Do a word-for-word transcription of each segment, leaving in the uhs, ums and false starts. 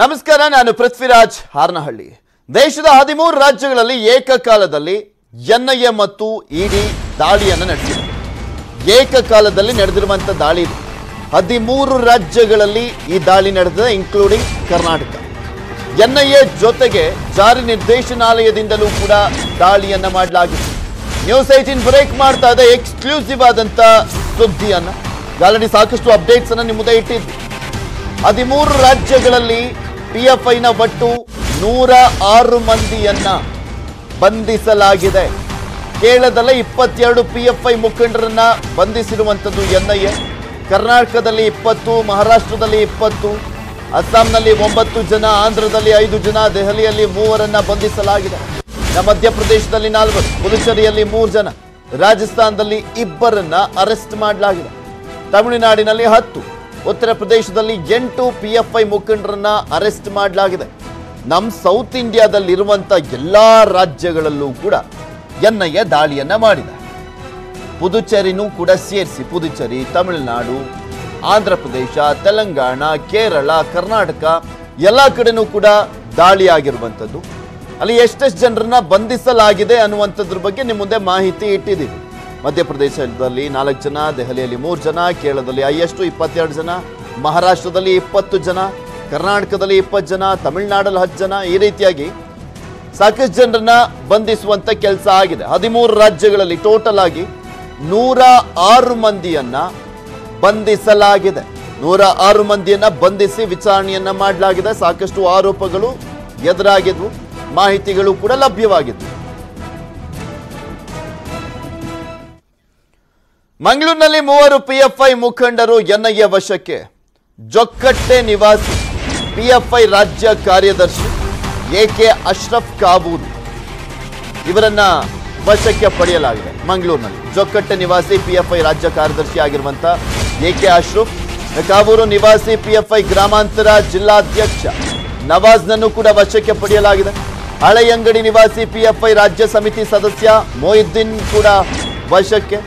ನಮಸ್ಕಾರ ನಾನು ಪೃಥ್ವಿರಾಜ್ ಹಾರ್ನಹಳ್ಳಿ ದೇಶದ ಹದಿಮೂರು ರಾಜ್ಯಗಳಲ್ಲಿ ಏಕಕಾಲದಲ್ಲಿ ಎನ್ಐಎ ಮತ್ತು ಇಡಿ ದಾಳಿಯನ್ನು ನಡೆಸಿದೆ ಏಕಕಾಲದಲ್ಲಿ ನಡೆದಿರುವಂತ ದಾಳಿ ಇದು ಹದಿಮೂರು ರಾಜ್ಯಗಳಲ್ಲಿ ಈ ದಾಳಿ ನಡೆದಿದೆ ಇನ್ಕ್ಲೂಡಿಂಗ್ ಕರ್ನಾಟಕ ಎನ್ಐಎ ಜೊತೆಗೆ ಜಾರಿ ನಿರ್ದೇಶನಾಲಯದಿಂದಲೂ ಕೂಡ ದಾಳಿಯನ್ನು ಮಾಡಲಾಗಿದೆ ನ್ಯೂಸ್ ಅठारह ಬ್ರೇಕ್ ಮಾಡ್ತಾ ಇದೆ ಎಕ್ಸ್ಕ್ಲೂಸಿವ್ ಆದಂತ ಸುದ್ದಿಯನ್ನು ಆಲ್ರೆಡಿ ಸಾಕಷ್ಟು ಅಪ್ಡೇಟ್ಸ್ ಅನ್ನು ನಿಮ್ಮ ಮುಂದೆ ಇಟ್ಟಿದ್ದೀವಿ हदिमूर राज्य पी एफ आई न बट्टु नूरा आरु मंदियन्न बंधिसलागिदे केरळदल्लि बाईस पी एफ आई मुखंडरन्न बंधिसिरुवंतद्दु एन आई ए कर्नाटकदल्लि बीस महाराष्ट्रदल्लि बीस अस्सांनल्लि नौ जन आंध्रदल्लि पाँच जन देहलियल्लि तीन बंधिसलागिदे मध्यप्रदेशदल्लि चार पुदुचेरियल्लि तीन जन राजस्थानदल्लि दो अरेस्ट माडलागिदे तमिळुनाडिनल्लि दस Uttar Pradesh P F I मुखंडरन्न अरेस्ट माडलागिदे नम साउथ इंडियादल्लि एल्ला राज्यगळल्लू कूड एन आई ए दाळियन्न माडिदे पुदुचेरिनू कूड सेरिसि पुदुचेरि तमिळुनाडु आंध्र प्रदेश तेलंगाण केरळ कर्नाटक एल्ला कडेनू कूड दाळि आगिरुवंतद्दु अल्लि एष्टेष्ट जनरन्न बंधिसलागिदे अन्नुवंतद्र बग्गे निम्म मुंदे माहिति इट्टिदीनि मध्यप्रदेशदल्लि चार जन देहलियल्लि तीन जन केरळदल्लि अय्यष्टु बाईस जन महाराष्ट्रदल्लि बीस जन कर्नाटकदल्लि बीस जन तमिळुनाडल्लि दस जन ಈ ರೀತಿಯಾಗಿ ಸಾಕಷ್ಟು ಜನರನ್ನ ಬಂಧಿಸುವಂತ ಕೆಲಸ ಆಗಿದೆ ಹದಿಮೂರು ರಾಜ್ಯಗಳಲ್ಲಿ ಟೋಟಲ್ ಆಗಿ ನೂರ ಆರು ಮಂದಿಯನ್ನ ಬಂಧಿಸಲಾಗಿದೆ ನೂರ ಆರು ಮಂದಿಯನ್ನ ಬಂಧಿಸಿ ವಿಚಾರಣೆಯನ್ನ ಮಾಡಲಾಗಿದೆ ಸಾಕಷ್ಟು ಆರೋಪಗಳು ಎದುರಾಗಿದ್ವು ಮಾಹಿತಿಗಳು ಕೂಡ ಲಭ್ಯವಾಗಿತ್ತು ಮಂಗಳೂರಿನಲ್ಲಿ ಮೂವರು ಪಿ ಎಫ್ ಐ ಮುಖಂಡರು ಎನ್ ಐ ಎ ವಶಕ್ಕೆ ಜೊಕ್ಕಟ್ಟೆ ನಿವಾಸಿ ಪಿ ಎಫ್ ಐ ರಾಜ್ಯ ಕಾರ್ಯದರ್ಶಿ ಎ ಕೆ ಅಶ್ರಫ್ ಕಾಬೂಲ್ ಇವರನ್ನ ವಶಕ್ಕೆ ಪಡೆಯಲಾಗಿದೆ ಮಂಗಳೂರಿನಲ್ಲಿ ಜೊಕ್ಕಟ್ಟೆ ನಿವಾಸಿ ಪಿ ಎಫ್ ಐ ರಾಜ್ಯ ಕಾರ್ಯದರ್ಶಿ ಆಗಿರುವಂತ ಎ ಕೆ ಅಶ್ರಫ್ ಕಾಬೂಲ್ ನಿವಾಸಿ ಪಿ ಎಫ್ ಐ ಗ್ರಾಮಾಂತರ ಜಿಲ್ಲಾಧ್ಯಕ್ಷ ನವಾಜ್ನನ್ನು ಕೂಡ ವಶಕ್ಕೆ ಪಡೆಯಲಾಗಿದೆ ಹಳೆಯಂಗಡಿ ನಿವಾಸಿ ಪಿ ಎಫ್ ಐ ರಾಜ್ಯ ಸಮಿತಿ ಸದಸ್ಯ ಮೊಯಿದ್ದೀನ್ ಕೂಡ ವಶಕ್ಕೆ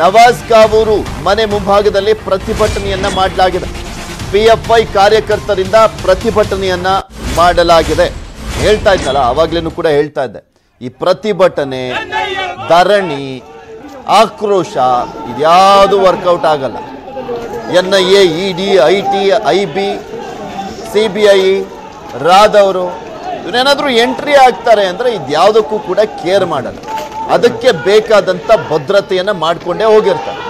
ನವಾಜ್ ಕಾವೂರು ಮನೆ ಮುಂಭಾಗದಲ್ಲಿ ಪ್ರತಿಭಟನೆಯನ್ನ ಮಾಡಲಾಗಿದೆ ಪಿ ಎಫ್ ಐ ಕಾರ್ಯಕರ್ತರಿಂದ ಪ್ರತಿಭಟನೆಯನ್ನ ಮಾಡಲಾಗಿದೆ ಹೇಳ್ತಾ ಇದ್ದಲ್ಲ ಆವಾಗಲೇನೂ ಕೂಡ ಹೇಳ್ತಾ ಇದ್ದೆ ಈ ಪ್ರತಿಭಟನೆ ಧರಣಿ ಆಕ್ರೋಶ ಇದ್ಯಾವುದು ವರ್ಕೌಟ್ ಆಗಲ್ಲ N I A ED IT IB CBI ರಾದವರು ಇವರೇನಾದರೂ ಎಂಟ್ರಿ ಆಗ್ತಾರೆ ಅಂದ್ರೆ ಇದ್ಯಾವುದಕ್ಕೂ ಕೂಡ ಕೇರ್ ಮಾಡಲ್ಲ ಅದಕ್ಕೆ ಬೇಕಾದಂತ ಭದ್ರತೆಯನ್ನು ಮಾಡ್ಕೊಂಡೆ ಹೋಗಿರ್ತಾರೆ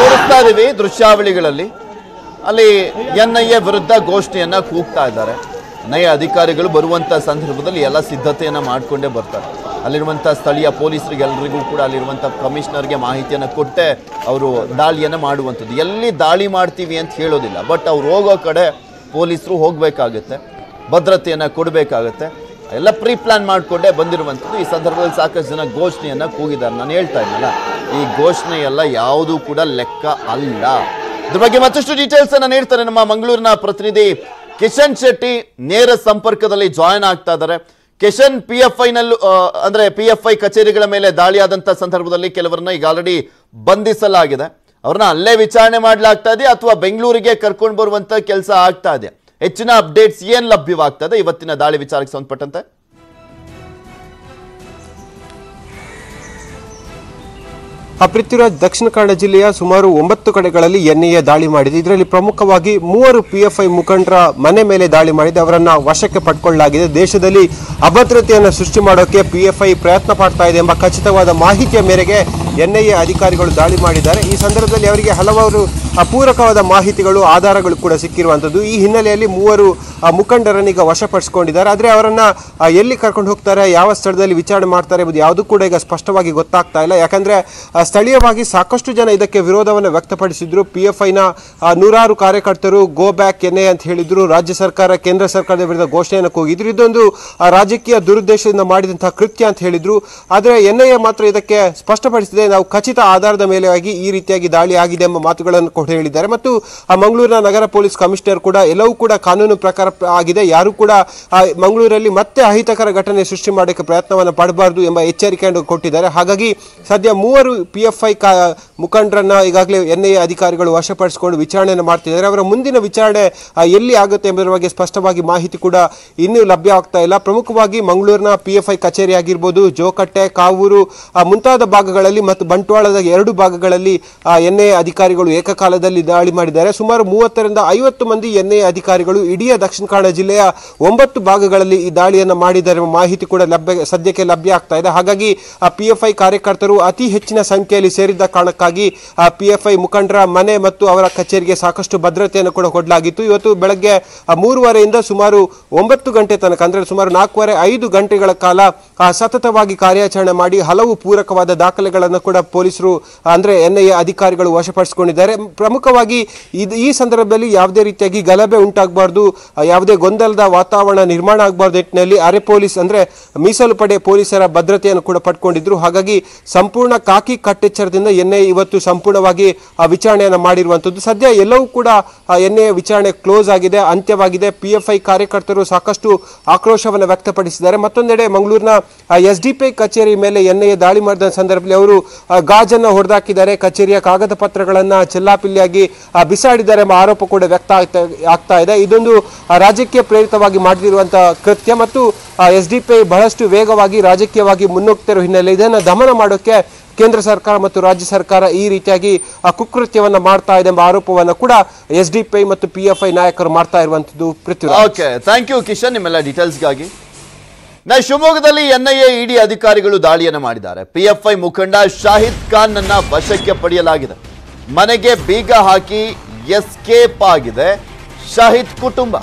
ತೋರಿಸ್ತಾ ಇದೀವಿ ದೃಶ್ಯಾವಳಿಗಳಲ್ಲಿ ಅಲ್ಲಿ ಎನ್ ಐ ಎ ವಿರುದ್ಧ ಘೋಷಣೆಯನ್ನ ಕೂಗ್ತಾ ಇದ್ದಾರೆ ನಯ ಅಧಿಕಾರಿಗಳು ಬರುವಂತ ಸಂದರ್ಭದಲ್ಲಿ ಎಲ್ಲ ಸಿದ್ಧತೆಯನ್ನ ಮಾಡ್ಕೊಂಡೆ ಬರ್ತಾರೆ ಅಲ್ಲಿರುವಂತ ಸ್ಥಳೀಯ ಪೊಲೀಸರಿಗೆಲ್ಲರಿಗೂ ಕೂಡ ಅಲ್ಲಿರುವಂತ ಕಮಿಷನರ್ಗೆ ಮಾಹಿತಿಯನ್ನು ಕೊಟ್ಟೆ ಅವರು ದಾಳಿಯನ್ನು ಮಾಡುವಂತದ್ದು ಎಲ್ಲಿ ದಾಳಿ ಮಾಡ್ತೀವಿ ಅಂತ ಹೇಳೋದಿಲ್ಲ ಬಟ್ ಅವರು ಹೋಗೋ ಕಡೆ ಪೊಲೀಸರು ಹೋಗಬೇಕಾಗುತ್ತೆ ಭದ್ರತೆಯನ್ನು ಕೊಡಬೇಕಾಗುತ್ತೆ ಎಲ್ಲ ಪ್ರೀ ಪ್ಲಾನ್ ಮಾಡ್ಕೊಂಡೆ ಬಂದಿರುವಂತದ್ದು ಈ ಸಂದರ್ಭದಲ್ಲಿ ಸಾಕಷ್ಟು ಜನ ಘೋಷಣೆಯನ್ನು ಕೂಗಿದ್ದಾರೆ ನಾನು ಹೇಳ್ತಾ ಇದ್ದೀನಲ್ಲ ಈ ಘೋಷಣೆ ಎಲ್ಲ ಯಾವುದೂ ಕೂಡ ಲೆಕ್ಕ ಅಲ್ಲ ಇದರ ಬಗ್ಗೆ ಮತ್ತಷ್ಟು ಡೀಟೇಲ್ಸ್ ಅನ್ನು ನೀಡ್ತಾರೆ ನಮ್ಮ ಮಂಗಳೂರಿನ ಪ್ರತಿನಿಧಿ ಕಿಶನ್ ಶೆಟ್ಟಿ ನೇರ ಸಂಪರ್ಕದಲ್ಲಿ ಜಾಯಿನ್ ಆಗ್ತಾ ಇದ್ದಾರೆ ಕಿಶನ್ ಪಿ ಎಫ್ ಐ ನಲ್ಲೂ ಅಂದ್ರೆ ಪಿ ಎಫ್ ಐ ಕಚೇರಿಗಳ ಮೇಲೆ ದಾಳಿಯಾದಂತ ಸಂದರ್ಭದಲ್ಲಿ ಕೆಲವರನ್ನ ಈಗ ಆಲ್ರೆಡಿ ಬಂಧಿಸಲಾಗಿದೆ ಅವರನ್ನ ಅಲ್ಲೇ ವಿಚಾರಣೆ ಮಾಡಲಾಗ್ತಾ ಇದೆ ಅಥವಾ ಬೆಂಗಳೂರಿಗೆ ಕರ್ಕೊಂಡು ಬರುವಂತ ಕೆಲಸ ಆಗ್ತಾ ಇದೆ ಹೆಚ್ಚಿನ ಅಪ್ಡೇಟ್ಸ್ ಏನು ಲಭ್ಯವಾಗ್ತಾ ಇದೆ ಇವತ್ತಿನ ದಾಳಿ ವಿಚಾರಕ್ಕೆ ಸಂಬಂಧಪಟ್ಟಂತೆ ಪೃಥ್ವಿರಾಜ್ ದಕ್ಷಿಣ ಕನ್ನಡ ಜಿಲ್ಲೆಯ ಸುಮಾರು ಒಂಬತ್ತು ಕಡೆಗಳಲ್ಲಿ ಎನ್ ಐ ಎ ದಾಳಿ ಮಾಡಿದೆ ಇದರಲ್ಲಿ ಪ್ರಮುಖವಾಗಿ ಮೂವರು ಪಿ ಎಫ್ ಐ ಮುಖಂಡರ ಮನೆ ಮೇಲೆ ದಾಳಿ ಮಾಡಿದೆ ಅವರನ್ನು ವಶಕ್ಕೆ ಪಡೆದುಕೊಳ್ಳಲಾಗಿದೆ ದೇಶದಲ್ಲಿ ಅಭದ್ರತೆಯನ್ನು ಸೃಷ್ಟಿ ಮಾಡೋಕೆ ಪಿ ಎಫ್ ಐ ಪ್ರಯತ್ನ ಪಡ್ತಾ ಇದೆ ಎಂಬ ಖಚಿತವಾದ ಮಾಹಿತಿಯ ಮೇರೆಗೆ ಎನ್ ಐ ಎ ಅಧಿಕಾರಿಗಳು ದಾಳಿ ಮಾಡಿದ್ದಾರೆ ಈ ಸಂದರ್ಭದಲ್ಲಿ ಅವರಿಗೆ ಹಲವಾರು ಪೂರಕವಾದ ಮಾಹಿತಿಗಳು ಆಧಾರಗಳು ಕೂಡ ಸಿಕ್ಕಿರುವಂಥದ್ದು ಈ ಹಿನ್ನೆಲೆಯಲ್ಲಿ ಮೂವರು ಮುಖಂಡರನ್ನೀಗ ವಶಪಡಿಸಿಕೊಂಡಿದ್ದಾರೆ ಆದರೆ ಅವರನ್ನು ಎಲ್ಲಿ ಕರ್ಕೊಂಡು ಹೋಗ್ತಾರೆ ಯಾವ ಸ್ಥಳದಲ್ಲಿ ವಿಚಾರಣೆ ಮಾಡ್ತಾರೆ ಎಂಬುದು ಯಾವುದೂ ಕೂಡ ಈಗ ಸ್ಪಷ್ಟವಾಗಿ ಗೊತ್ತಾಗ್ತಾ ಇಲ್ಲ ಯಾಕಂದರೆ ಸ್ಥಳೀಯವಾಗಿ ಸಾಕಷ್ಟು ಜನ ಇದಕ್ಕೆ ವಿರೋಧವನ್ನು ವ್ಯಕ್ತಪಡಿಸಿದ್ರು ಪಿ ಎಫ್ ಐನ ನೂರಾರು ಕಾರ್ಯಕರ್ತರು ಗೋ ಬ್ಯಾಕ್ ಎನ್ ಐ ಅಂತ ಹೇಳಿದ್ರು ರಾಜ್ಯ ಸರ್ಕಾರ ಕೇಂದ್ರ ಸರ್ಕಾರದ ವಿರುದ್ಧ ಘೋಷಣೆಯನ್ನು ಕೂಗಿದ್ರು ಇದೊಂದು ರಾಜಕೀಯ ದುರುದ್ದೇಶದಿಂದ ಮಾಡಿದಂತಹ ಕೃತ್ಯ ಅಂತ ಹೇಳಿದ್ರು ಆದರೆ ಎನ್ ಐ ಎ ಮಾತ್ರ ಇದಕ್ಕೆ ಸ್ಪಷ್ಟಪಡಿಸಿದೆ ನಾವು ಖಚಿತ ಆಧಾರದ ಮೇಲೆ ಆಗಿ ಈ ರೀತಿಯಾಗಿ ದಾಳಿ ಆಗಿದೆ ಎಂಬ ಮಾತುಗಳನ್ನು ಹೇಳಿದ್ದಾರೆ ಮತ್ತು ಮಂಗಳೂರಿನ ನಗರ ಪೊಲೀಸ್ ಕಮಿಷನರ್ ಕೂಡ ಎಲ್ಲವೂ ಕೂಡ ಕಾನೂನು ಪ್ರಕಾರ ಆಗಿದೆ ಯಾರು ಕೂಡ ಮಂಗಳೂರಿನಲ್ಲಿ ಮತ್ತೆ ಅಹಿತಕರ ಘಟನೆ ಸೃಷ್ಟಿ ಮಾಡಕ್ಕೆ ಪ್ರಯತ್ನವನ್ನ ಪಡಬಾರದು ಎಂಬ ಎಚ್ಚರಿಕೆಯನ್ನು ಕೊಟ್ಟಿದ್ದಾರೆ। ಹಾಗಾಗಿ ಸದ್ಯ ಮೂವರು ಪಿ ಎಫ್ ಐ ಮುಖಂಡರನ್ನ ಈಗಾಗಲೇ ಎನ್ ಐ ಎ ಅಧಿಕಾರಿಗಳು ವಶಪಡಿಸಿಕೊಂಡು ವಿಚಾರಣೆಯನ್ನು ಮಾಡುತ್ತಿದ್ದಾರೆ। ಅವರ ಮುಂದಿನ ವಿಚಾರಣೆ ಎಲ್ಲಿ ಆಗುತ್ತೆ ಎಂಬುದರ ಬಗ್ಗೆ ಸ್ಪಷ್ಟವಾಗಿ ಮಾಹಿತಿ ಕೂಡ ಇನ್ನೂ ಲಭ್ಯ ಆಗ್ತಾ ಇಲ್ಲ। ಪ್ರಮುಖವಾಗಿ ಮಂಗಳೂರಿನ ಪಿ ಎಫ್ ಐ ಕಚೇರಿ ಆಗಿರಬಹುದು, ಜೋಕಟ್ಟೆ, ಕಾವೂರು ಮುಂತಾದ ಭಾಗಗಳಲ್ಲಿ ಮತ್ತು ಬಂಟ್ವಾಳದ ಎರಡು ಭಾಗಗಳಲ್ಲಿ ಎನ್ ಐ ಎ ಅಧಿಕಾರಿಗಳು ಏಕಕಾಲದಲ್ಲಿ ದಾಳಿ ಮಾಡಿದ್ದಾರೆ। ಸುಮಾರು ಮೂವತ್ತರಿಂದ ಐವತ್ತು ಮಂದಿ ಎನ್ ಐ ಎ ಅಧಿಕಾರಿಗಳು ಇಡೀ ದಕ್ಷಿಣ ಕನ್ನಡ ಜಿಲ್ಲೆಯ ಒಂಬತ್ತು ಭಾಗಗಳಲ್ಲಿ ಈ ದಾಳಿಯನ್ನು ಮಾಡಿದ್ದಾರೆ ಎಂಬ ಮಾಹಿತಿ ಕೂಡ ಲಭ್ಯ ಸದ್ಯಕ್ಕೆ ಲಭ್ಯ ಆಗ್ತಾ ಇದೆ। ಹಾಗಾಗಿ ಪಿ ಎಫ್ ಐ ಕಾರ್ಯಕರ್ತರು ಅತಿ ಹೆಚ್ಚಿನ ಸಂಖ್ಯೆಯಲ್ಲಿ ಸೇರಿದ್ದ ಕಾರಣಕ್ಕಾಗಿ ಪಿ ಎಫ್ ಐ ಮುಖಂಡರ ಮನೆ ಮತ್ತು ಅವರ ಕಚೇರಿಗೆ ಸಾಕಷ್ಟು ಭದ್ರತೆಯನ್ನು ಕೂಡ ಕೊಡಲಾಗಿತ್ತು। ಇವತ್ತು ಬೆಳಗ್ಗೆ ಮೂರುವರೆಯಿಂದ ಸುಮಾರು ಒಂಬತ್ತು ಗಂಟೆ ತನಕ ಅಂದರೆ ಸುಮಾರು ನಾಲ್ಕೂವರೆ ಐದು ಗಂಟೆಗಳ ಕಾಲ ಸತತವಾಗಿ ಕಾರ್ಯಾಚರಣೆ ಮಾಡಿ ಹಲವು ಪೂರಕವಾದ ದಾಖಲೆಗಳನ್ನು ಕೂಡ ಪೊಲೀಸರು ಅಂದರೆ ಎನ್ ಐ ಎ ಅಧಿಕಾರಿಗಳು ವಶಪಡಿಸಿಕೊಂಡಿದ್ದಾರೆ। ಪ್ರಮುಖವಾಗಿ ಈ ಸಂದರ್ಭದಲ್ಲಿ ಯಾವುದೇ ರೀತಿಯಾಗಿ ಗಲಭೆ ಉಂಟಾಗಬಾರ್ದು, ಯಾವುದೇ ಗೊಂದಲದ ವಾತಾವರಣ ನಿರ್ಮಾಣ ಆಗಬಾರ್ದು ನಿಟ್ಟಿನಲ್ಲಿ ಅರೆ ಪೊಲೀಸ್ ಅಂದರೆ ಮೀಸಲು ಪಡೆ ಪೊಲೀಸರ ಭದ್ರತೆಯನ್ನು ಕೂಡ ಪಡ್ಕೊಂಡಿದ್ರು। ಹಾಗಾಗಿ ಸಂಪೂರ್ಣ ಕಾಕಿ ಕಟ್ಟೆಚ್ಚರದಿಂದ ಎನ್ ಐ ಎ ಇವತ್ತು ಸಂಪೂರ್ಣವಾಗಿ ವಿಚಾರಣೆಯನ್ನು ಮಾಡಿರುವಂಥದ್ದು। ಸದ್ಯ ಎಲ್ಲವೂ ಕೂಡ ಎನ್ ಐ ಎ ವಿಚಾರಣೆ ಕ್ಲೋಸ್ ಆಗಿದೆ, ಅಂತ್ಯವಾಗಿದೆ। ಪಿ ಎಫ್ ಐ ಕಾರ್ಯಕರ್ತರು ಸಾಕಷ್ಟು ಆಕ್ರೋಶವನ್ನು ವ್ಯಕ್ತಪಡಿಸಿದ್ದಾರೆ। ಮತ್ತೊಂದೆಡೆ ಮಂಗಳೂರಿನ ಎಸ್ ಡಿ ಪಿ ಐ ಕಚೇರಿ ಮೇಲೆ ಎನ್ ಐ ಎ ದಾಳಿ ಮಾಡಿದ ಸಂದರ್ಭದಲ್ಲಿ ಅವರು ಗಾಜನ್ನು ಹೊಡೆದಾಕಿದ್ದಾರೆ, ಕಚೇರಿಯ ಕಾಗದ ಪತ್ರಗಳನ್ನು ಚೆಲ್ಲಾಪಿಲ್ಲಿಯಾಗಿ ಬಿಸಾಡಿದ್ದಾರೆ ಎಂಬ ಆರೋಪ ಕೂಡ ವ್ಯಕ್ತ ಆಗ್ತಾ ಇದೆ। ಇದೊಂದು ರಾಜಕೀಯ ಪ್ರೇರಿತವಾಗಿ ಮಾಡಿರುವಂತಹ ಕೃತ್ಯ ಮತ್ತು ಎಸ್ ಡಿ ಪಿ ಐ ಬಹಳಷ್ಟು ವೇಗವಾಗಿ ರಾಜಕೀಯವಾಗಿ ಮುನ್ನೋಗ್ತಿರುವ ಹಿನ್ನೆಲೆ ಇದನ್ನು ದಮನ ಮಾಡೋಕ್ಕೆ ಕೇಂದ್ರ ಸರ್ಕಾರ ಮತ್ತು ರಾಜ್ಯ ಸರ್ಕಾರ ಈ ರೀತಿಯಾಗಿ ಕುಕೃತ್ಯವನ್ನು ಮಾಡ್ತಾ ಇದೆ ಎಂಬ ಆರೋಪವನ್ನು ಕೂಡ ಎಸ್ ಡಿ ಪಿ ಐ ಮತ್ತು ಪಿ ಎಫ್ ಐ ನಾಯಕರು ಮಾಡ್ತಾ ಇರುವಂಥದ್ದು Prithviraj. Okay, thank you Kishan ನಿಮ್ಮೆಲ್ಲ ಡೀಟೇಲ್ಸ್ಗಾಗಿ। ನಾ ಶಿವಮೊಗ್ಗದಲ್ಲಿ ಎನ್ ಐ ಎ ಇಡಿ ಅಧಿಕಾರಿಗಳು ದಾಳಿಯನ್ನು ಮಾಡಿದ್ದಾರೆ। ಪಿ ಎಫ್ ಐ ಮುಖಂಡ ಶಾಹಿದ್ ಖಾನ್ ನನ್ನ ವಶಕ್ಕೆ ಪಡೆಯಲಾಗಿದೆ, ಮನೆಗೆ ಬೀಗ ಹಾಕಿ ಎಸ್ಕೇಪ್ ಆಗಿದೆ ಶಾಹಿದ್ ಕುಟುಂಬ।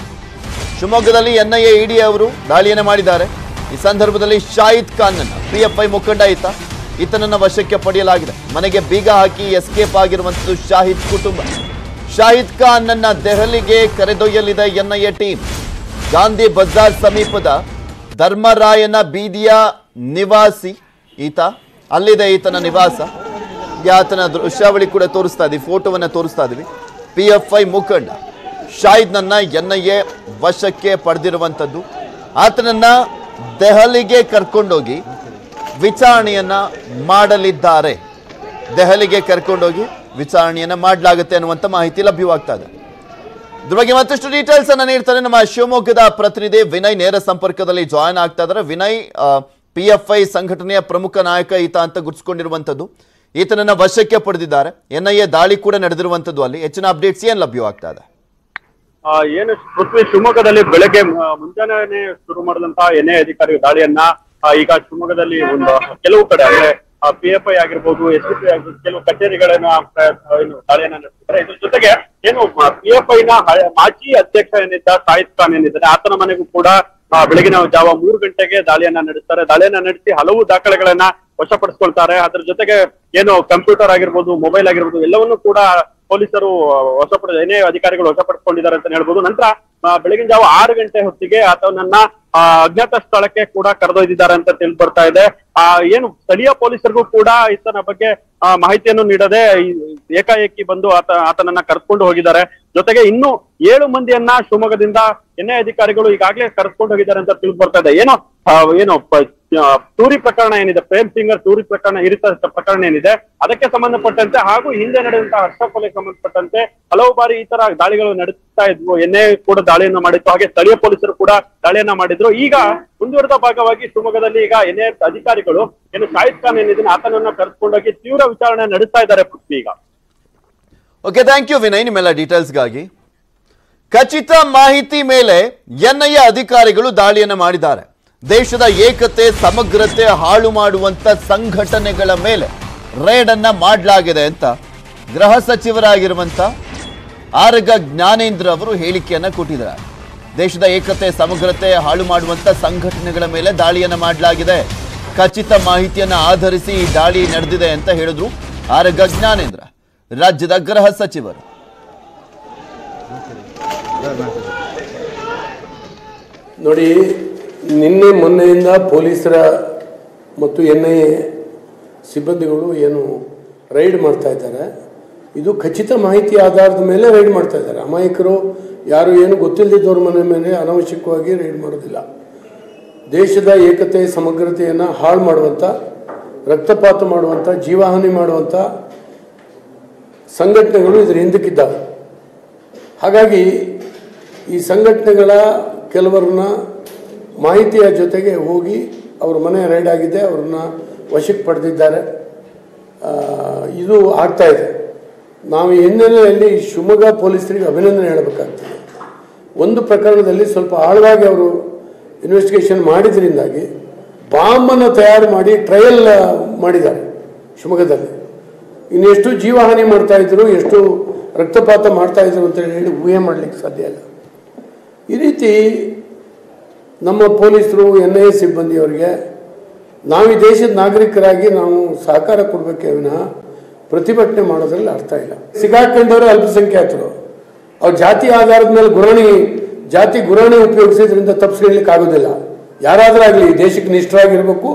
ಶಿವಮೊಗ್ಗದಲ್ಲಿ ಎನ್ ಐ ಎ ಇಡಿ ಅವರು ದಾಳಿಯನ್ನು ಮಾಡಿದ್ದಾರೆ। ಈ ಸಂದರ್ಭದಲ್ಲಿ ಶಾಹಿದ್ ಖಾನ್ ನನ್ನ ಪಿ ಎಫ್ ಐ ಮುಖಂಡ ಈತ ಈತನನ್ನ ವಶಕ್ಕೆ ಪಡೆಯಲಾಗಿದೆ, ಮನೆಗೆ ಬೀಗ ಹಾಕಿ ಎಸ್ಕೇಪ್ ಆಗಿರುವಂಥದ್ದು ಶಾಹಿದ್ ಕುಟುಂಬ। ಶಾಹಿದ್ ಖಾನ್ ನನ್ನ ದೆಹಲಿಗೆ ಕರೆದೊಯ್ಯಲಿದೆ N I A team. Gandhi Bazaar ಸಮೀಪದ ಧರ್ಮರಾಯನ ಬೀದಿಯ ನಿವಾಸಿ ಈತ, ಅಲ್ಲಿದೆ ಈತನ ನಿವಾಸ। ಆತನ ದೃಶ್ಯಾವಳಿ ಕೂಡ ತೋರಿಸ್ತಾ ಇದೀವಿ, ಫೋಟೋವನ್ನು ತೋರಿಸ್ತಾ ಇದೀವಿ। ಪಿ ಎಫ್ ಐ ಮುಖಂಡ ಶಾಹಿದ್ನನ್ನ ಎನ್ ಐ ಎ ವಶಕ್ಕೆ ಪಡೆದಿರುವಂಥದ್ದು, ಆತನನ್ನು ದೆಹಲಿಗೆ ಕರ್ಕೊಂಡೋಗಿ ವಿಚಾರಣೆಯನ್ನು ಮಾಡಲಿದ್ದಾರೆ, ದೆಹಲಿಗೆ ಕರ್ಕೊಂಡೋಗಿ ವಿಚಾರಣೆಯನ್ನು ಮಾಡಲಾಗುತ್ತೆ ಅನ್ನುವಂಥ ಮಾಹಿತಿ ಲಭ್ಯವಾಗ್ತಾ ಇದೆ। ಇದ್ರ ಬಗ್ಗೆ ಮತ್ತಷ್ಟು ಡೀಟೇಲ್ಸ್ ಅನ್ನು ನೀಡ್ತಾರೆ ನಮ್ಮ ಶಿವಮೊಗ್ಗದ ಪ್ರತಿನಿಧಿ ವಿನಯ್, ನೇರ ಸಂಪರ್ಕದಲ್ಲಿ ಜಾಯಿನ್ ಆಗ್ತಾ ಇದ್ದಾರೆ। ವಿನಯ್, ಪಿ ಎಫ್ ಐ ಸಂಘಟನೆಯ ಪ್ರಮುಖ ನಾಯಕ ಈತ ಅಂತ ಗುರುತಿಸಿಕೊಂಡಿರುವಂಥದ್ದು, ಈತನನ್ನು ವಶಕ್ಕೆ ಪಡೆದಿದ್ದಾರೆ, ಎನ್ ಐ ಎ ದಾಳಿ ಕೂಡ ನಡೆದಿರುವಂಥದ್ದು, ಅಲ್ಲಿ ಹೆಚ್ಚಿನ ಅಪ್ಡೇಟ್ಸ್ ಏನು ಲಭ್ಯವಾಗ್ತಾ ಇದೆ? ಏನು ಪೃಥ್ವಿ, ಶಿವಮೊಗ್ಗದಲ್ಲಿ ಬೆಳಗ್ಗೆ ಮುಂಜಾನೆ ಶುರು ಮಾಡಿದಂತಹ ಎನ್ ಐ ಎ ಅಧಿಕಾರಿ ದಾಳಿಯನ್ನ ಈಗ ಶಿವಮೊಗ್ಗದಲ್ಲಿ ಒಂದು ಕೆಲವು ಕಡೆ ಅಂದ್ರೆ ಪಿ ಎಫ್ ಐ ಆಗಿರ್ಬೋದು, ಎಸ್ ಡಿ ಪಿ ಆಗಿರ್ಬೋದು, ಕೆಲವು ಕಚೇರಿಗಳನ್ನ ದಾಳಿಯನ್ನ ನಡೆಸಿದ್ದಾರೆ। ಇದ್ರ ಜೊತೆಗೆ ಏನು ಪಿ ಎಫ್ ಐ ನ ಮಾಜಿ ಅಧ್ಯಕ್ಷ ಏನಿದ್ದ ಶಾಹಿದ್ ಖಾನ್ ಏನಿದ್ದಾರೆ ಆತನ ಮನೆಗೂ ಕೂಡ ಬೆಳಗಿನ ಜಾವ ಮೂರು ಗಂಟೆಗೆ ದಾಳಿಯನ್ನ ನಡೆಸ್ತಾರೆ। ದಾಳಿಯನ್ನ ನಡೆಸಿ ಹಲವು ದಾಖಲೆಗಳನ್ನ ವಶಪಡಿಸ್ಕೊಳ್ತಾರೆ। ಅದ್ರ ಜೊತೆಗೆ ಏನು ಕಂಪ್ಯೂಟರ್ ಆಗಿರ್ಬೋದು, ಮೊಬೈಲ್ ಆಗಿರ್ಬೋದು ಎಲ್ಲವನ್ನೂ ಕೂಡ ಪೊಲೀಸರು ವಶಪಡ ಏನೇ ಅಧಿಕಾರಿಗಳು ವಶಪಡಿಸಿಕೊಂಡಿದ್ದಾರೆ ಅಂತ ಹೇಳ್ಬೋದು। ನಂತರ ಬೆಳಗಿನ ಜಾವ ಆರು ಗಂಟೆ ಹೊತ್ತಿಗೆ ಆತನನ್ನ ಅಜ್ಞಾತ ಸ್ಥಳಕ್ಕೆ ಕೂಡ ಕರೆದೊಯ್ದಿದ್ದಾರೆ ಅಂತ ತಿಳಿದು ಬರ್ತಾ ಇದೆ। ಆ ಏನು ಸ್ಥಳೀಯ ಪೊಲೀಸರಿಗೂ ಕೂಡ ಈತನ ಬಗ್ಗೆ ಮಾಹಿತಿಯನ್ನು ನೀಡದೆ ಏಕಾಏಕಿ ಬಂದು ಆತ ಆತನನ್ನ ಕರೆದುಕೊಂಡು ಹೋಗಿದ್ದಾರೆ। ಜೊತೆಗೆ ಇನ್ನು ಏಳು ಮಂದಿಯನ್ನ ಶಿವಮೊಗ್ಗದಿಂದ ಎನ್ ಐ ಎ ಅಧಿಕಾರಿಗಳು ಈಗಾಗಲೇ ಕರೆದುಕೊಂಡು ಹೋಗಿದ್ದಾರೆ ಅಂತ ತಿಳಿದು ಬರ್ತಾ ಇದೆ। ಏನೋ ಏನೋ ಟೂರಿ ಪ್ರಕರಣ ಏನಿದೆ, ಪ್ರೇಮ್ ಸಿಂಗರ್ ಟೂರಿ ಪ್ರಕರಣ ಇರಿತ ಪ್ರಕರಣ ಏನಿದೆ ಅದಕ್ಕೆ ಸಂಬಂಧಪಟ್ಟಂತೆ ಹಾಗೂ ಹಿಂದೆ ನಡೆದಂತಹ ಹರ್ಷ ಕೊಲೆಗೆ ಸಂಬಂಧಪಟ್ಟಂತೆ ಹಲವು ಬಾರಿ ಈ ತರ ದಾಳಿಗಳು ನಡೆಸ್ತಾ ಇದ್ವು। ಎನ್ ಐ ಎ ಕೂಡ ದಾಳಿಯನ್ನ ಮಾಡಿತ್ತು, ಹಾಗೆ ಸ್ಥಳೀಯ ಪೊಲೀಸರು ಕೂಡ ದಾಳಿಯನ್ನ ಮಾಡಿದ್ರು। ಈಗ ಮುಂದುವರೆದ ಭಾಗವಾಗಿ ಶಿವಮೊಗ್ಗದಲ್ಲಿ ಈಗ ಎನ್ ಐ ಎ ಅಧಿಕಾರಿಗಳು ಏನು ಶಾಹಿದ್ ಖಾನ್ ಏನಿದ್ದಾನೆ ಆತನನ್ನ ಕರೆದುಕೊಂಡೋಗಿ ತೀವ್ರ ವಿಚಾರಣೆ ನಡೆಸ್ತಾ ಇದ್ದಾರೆ ಪೃಥ್ವಿ ಈಗ। ಓಕೆ, ಥ್ಯಾಂಕ್ ಯು ವಿನಯ್ ನಿಮ್ಮೆಲ್ಲ ಡೀಟೇಲ್ಸ್ಗಾಗಿ। ಖಚಿತ ಮಾಹಿತಿ ಮೇಲೆ ಎನ್ ಐ ಎ ಅಧಿಕಾರಿಗಳು ದಾಳಿಯನ್ನು ಮಾಡಿದ್ದಾರೆ। ದೇಶದ ಏಕತೆ ಸಮಗ್ರತೆ ಹಾಳು ಮಾಡುವಂಥ ಸಂಘಟನೆಗಳ ಮೇಲೆ ರೇಡ್ ಅನ್ನ ಮಾಡಲಾಗಿದೆ ಅಂತ ಗೃಹ ಸಚಿವರಾಗಿರುವಂಥ ಆರಗ ಜ್ಞಾನೇಂದ್ರ ಅವರು ಹೇಳಿಕೆಯನ್ನು ಕೊಟ್ಟಿದ್ದಾರೆ। ದೇಶದ ಏಕತೆ ಸಮಗ್ರತೆ ಹಾಳು ಮಾಡುವಂಥ ಸಂಘಟನೆಗಳ ಮೇಲೆ ದಾಳಿಯನ್ನು ಮಾಡಲಾಗಿದೆ, ಖಚಿತ ಮಾಹಿತಿಯನ್ನು ಆಧರಿಸಿ ಈ ದಾಳಿ ನಡೆದಿದೆ ಅಂತ ಹೇಳಿದ್ರು ಆರಗ ಜ್ಞಾನೇಂದ್ರ, ರಾಜ್ಯದ ಗೃಹ ಸಚಿವರು। ನೋಡಿ, ನಿನ್ನೆ ಮೊನ್ನೆಯಿಂದ ಪೊಲೀಸರ ಮತ್ತು ಎನ್ ಐ ಎ ಸಿಬ್ಬಂದಿಗಳು ಏನು ರೈಡ್ ಮಾಡ್ತಾ ಇದ್ದಾರೆ, ಇದು ಖಚಿತ ಮಾಹಿತಿ ಆಧಾರದ ಮೇಲೆ ರೈಡ್ ಮಾಡ್ತಾ ಇದ್ದಾರೆ। ಅಮಾಯಕರು ಯಾರು ಏನು ಗೊತ್ತಿಲ್ಲದಿದ್ದವರ ಮನೆ ಮೇಲೆ ಅನವಶ್ಯಕವಾಗಿ ರೈಡ್ ಮಾಡೋದಿಲ್ಲ. ದೇಶದ ಏಕತೆ ಸಮಗ್ರತೆಯನ್ನು ಹಾಳು ಮಾಡುವಂತ, ರಕ್ತಪಾತ ಮಾಡುವಂತ, ಜೀವಹಾನಿ ಮಾಡುವಂತ ಸಂಘಟನೆಗಳು ಇದರ ಹಿಂದಕ್ಕಿದ್ದಾವೆ. ಹಾಗಾಗಿ ಈ ಸಂಘಟನೆಗಳ ಕೆಲವರನ್ನ ಮಾಹಿತಿಯ ಜೊತೆಗೆ ಹೋಗಿ ಅವರ ಮನೆ ರೈಡ್ ಆಗಿದೆ, ಅವರನ್ನು ವಶಕ್ಕೆ ಪಡೆದಿದ್ದಾರೆ. ಇದು ಆಗ್ತಾ ಇದೆ. ನಾವು ಹಿನ್ನೆಲೆಯಲ್ಲಿ ಶಿವಮೊಗ್ಗ ಪೊಲೀಸರಿಗೆ ಅಭಿನಂದನೆ ಹೇಳಬೇಕಾಗ್ತದೆ. ಒಂದು ಪ್ರಕರಣದಲ್ಲಿ ಸ್ವಲ್ಪ ಆಳವಾಗಿ ಅವರು ಇನ್ವೆಸ್ಟಿಗೇಷನ್ ಮಾಡಿದ್ರಿಂದಾಗಿ ಬಾಂಬನ್ನು ತಯಾರು ಮಾಡಿ ಟ್ರಯಲ್ ಮಾಡಿದ್ದಾರೆ ಶಿವಮೊಗ್ಗದಲ್ಲಿ. ಇನ್ನೆಷ್ಟು ಜೀವಹಾನಿ ಮಾಡ್ತಾಯಿದ್ರು, ಎಷ್ಟು ರಕ್ತಪಾತ ಮಾಡ್ತಾಯಿದ್ರು ಅಂತೇಳಿ ಹೇಳಿ ಊಹೆ ಮಾಡಲಿಕ್ಕೆ ಸಾಧ್ಯ ಇಲ್ಲ. ಈ ರೀತಿ ನಮ್ಮ ಪೊಲೀಸರು, ಎನ್ ಐ ಎ ಸಿಬ್ಬಂದಿಯವರಿಗೆ ನಾವು ಈ ದೇಶದ ನಾಗರಿಕರಾಗಿ ನಾವು ಸಹಕಾರ ಕೊಡಬೇಕೇ ವಿನಃ ಪ್ರತಿಭಟನೆ ಮಾಡೋದ್ರಲ್ಲಿ ಅರ್ಥ ಇಲ್ಲ. ಸಿಗಾಕೊಂಡವರು ಅಲ್ಪಸಂಖ್ಯಾತರು, ಅವ್ರ ಜಾತಿ ಆಧಾರದ ಮೇಲೆ ಗುರಾಣಿ ಜಾತಿ ಗುರಾಣಿ ಉಪಯೋಗಿಸೋದ್ರಿಂದ ತಪ್ಪಿಸ್ಕೊಳ್ಳಿಕ್ಕೆ ಆಗೋದಿಲ್ಲ. ಯಾರಾದರೂ ಆಗಲಿ ಈ ದೇಶಕ್ಕೆ ನಿಷ್ಠರಾಗಿರಬೇಕು,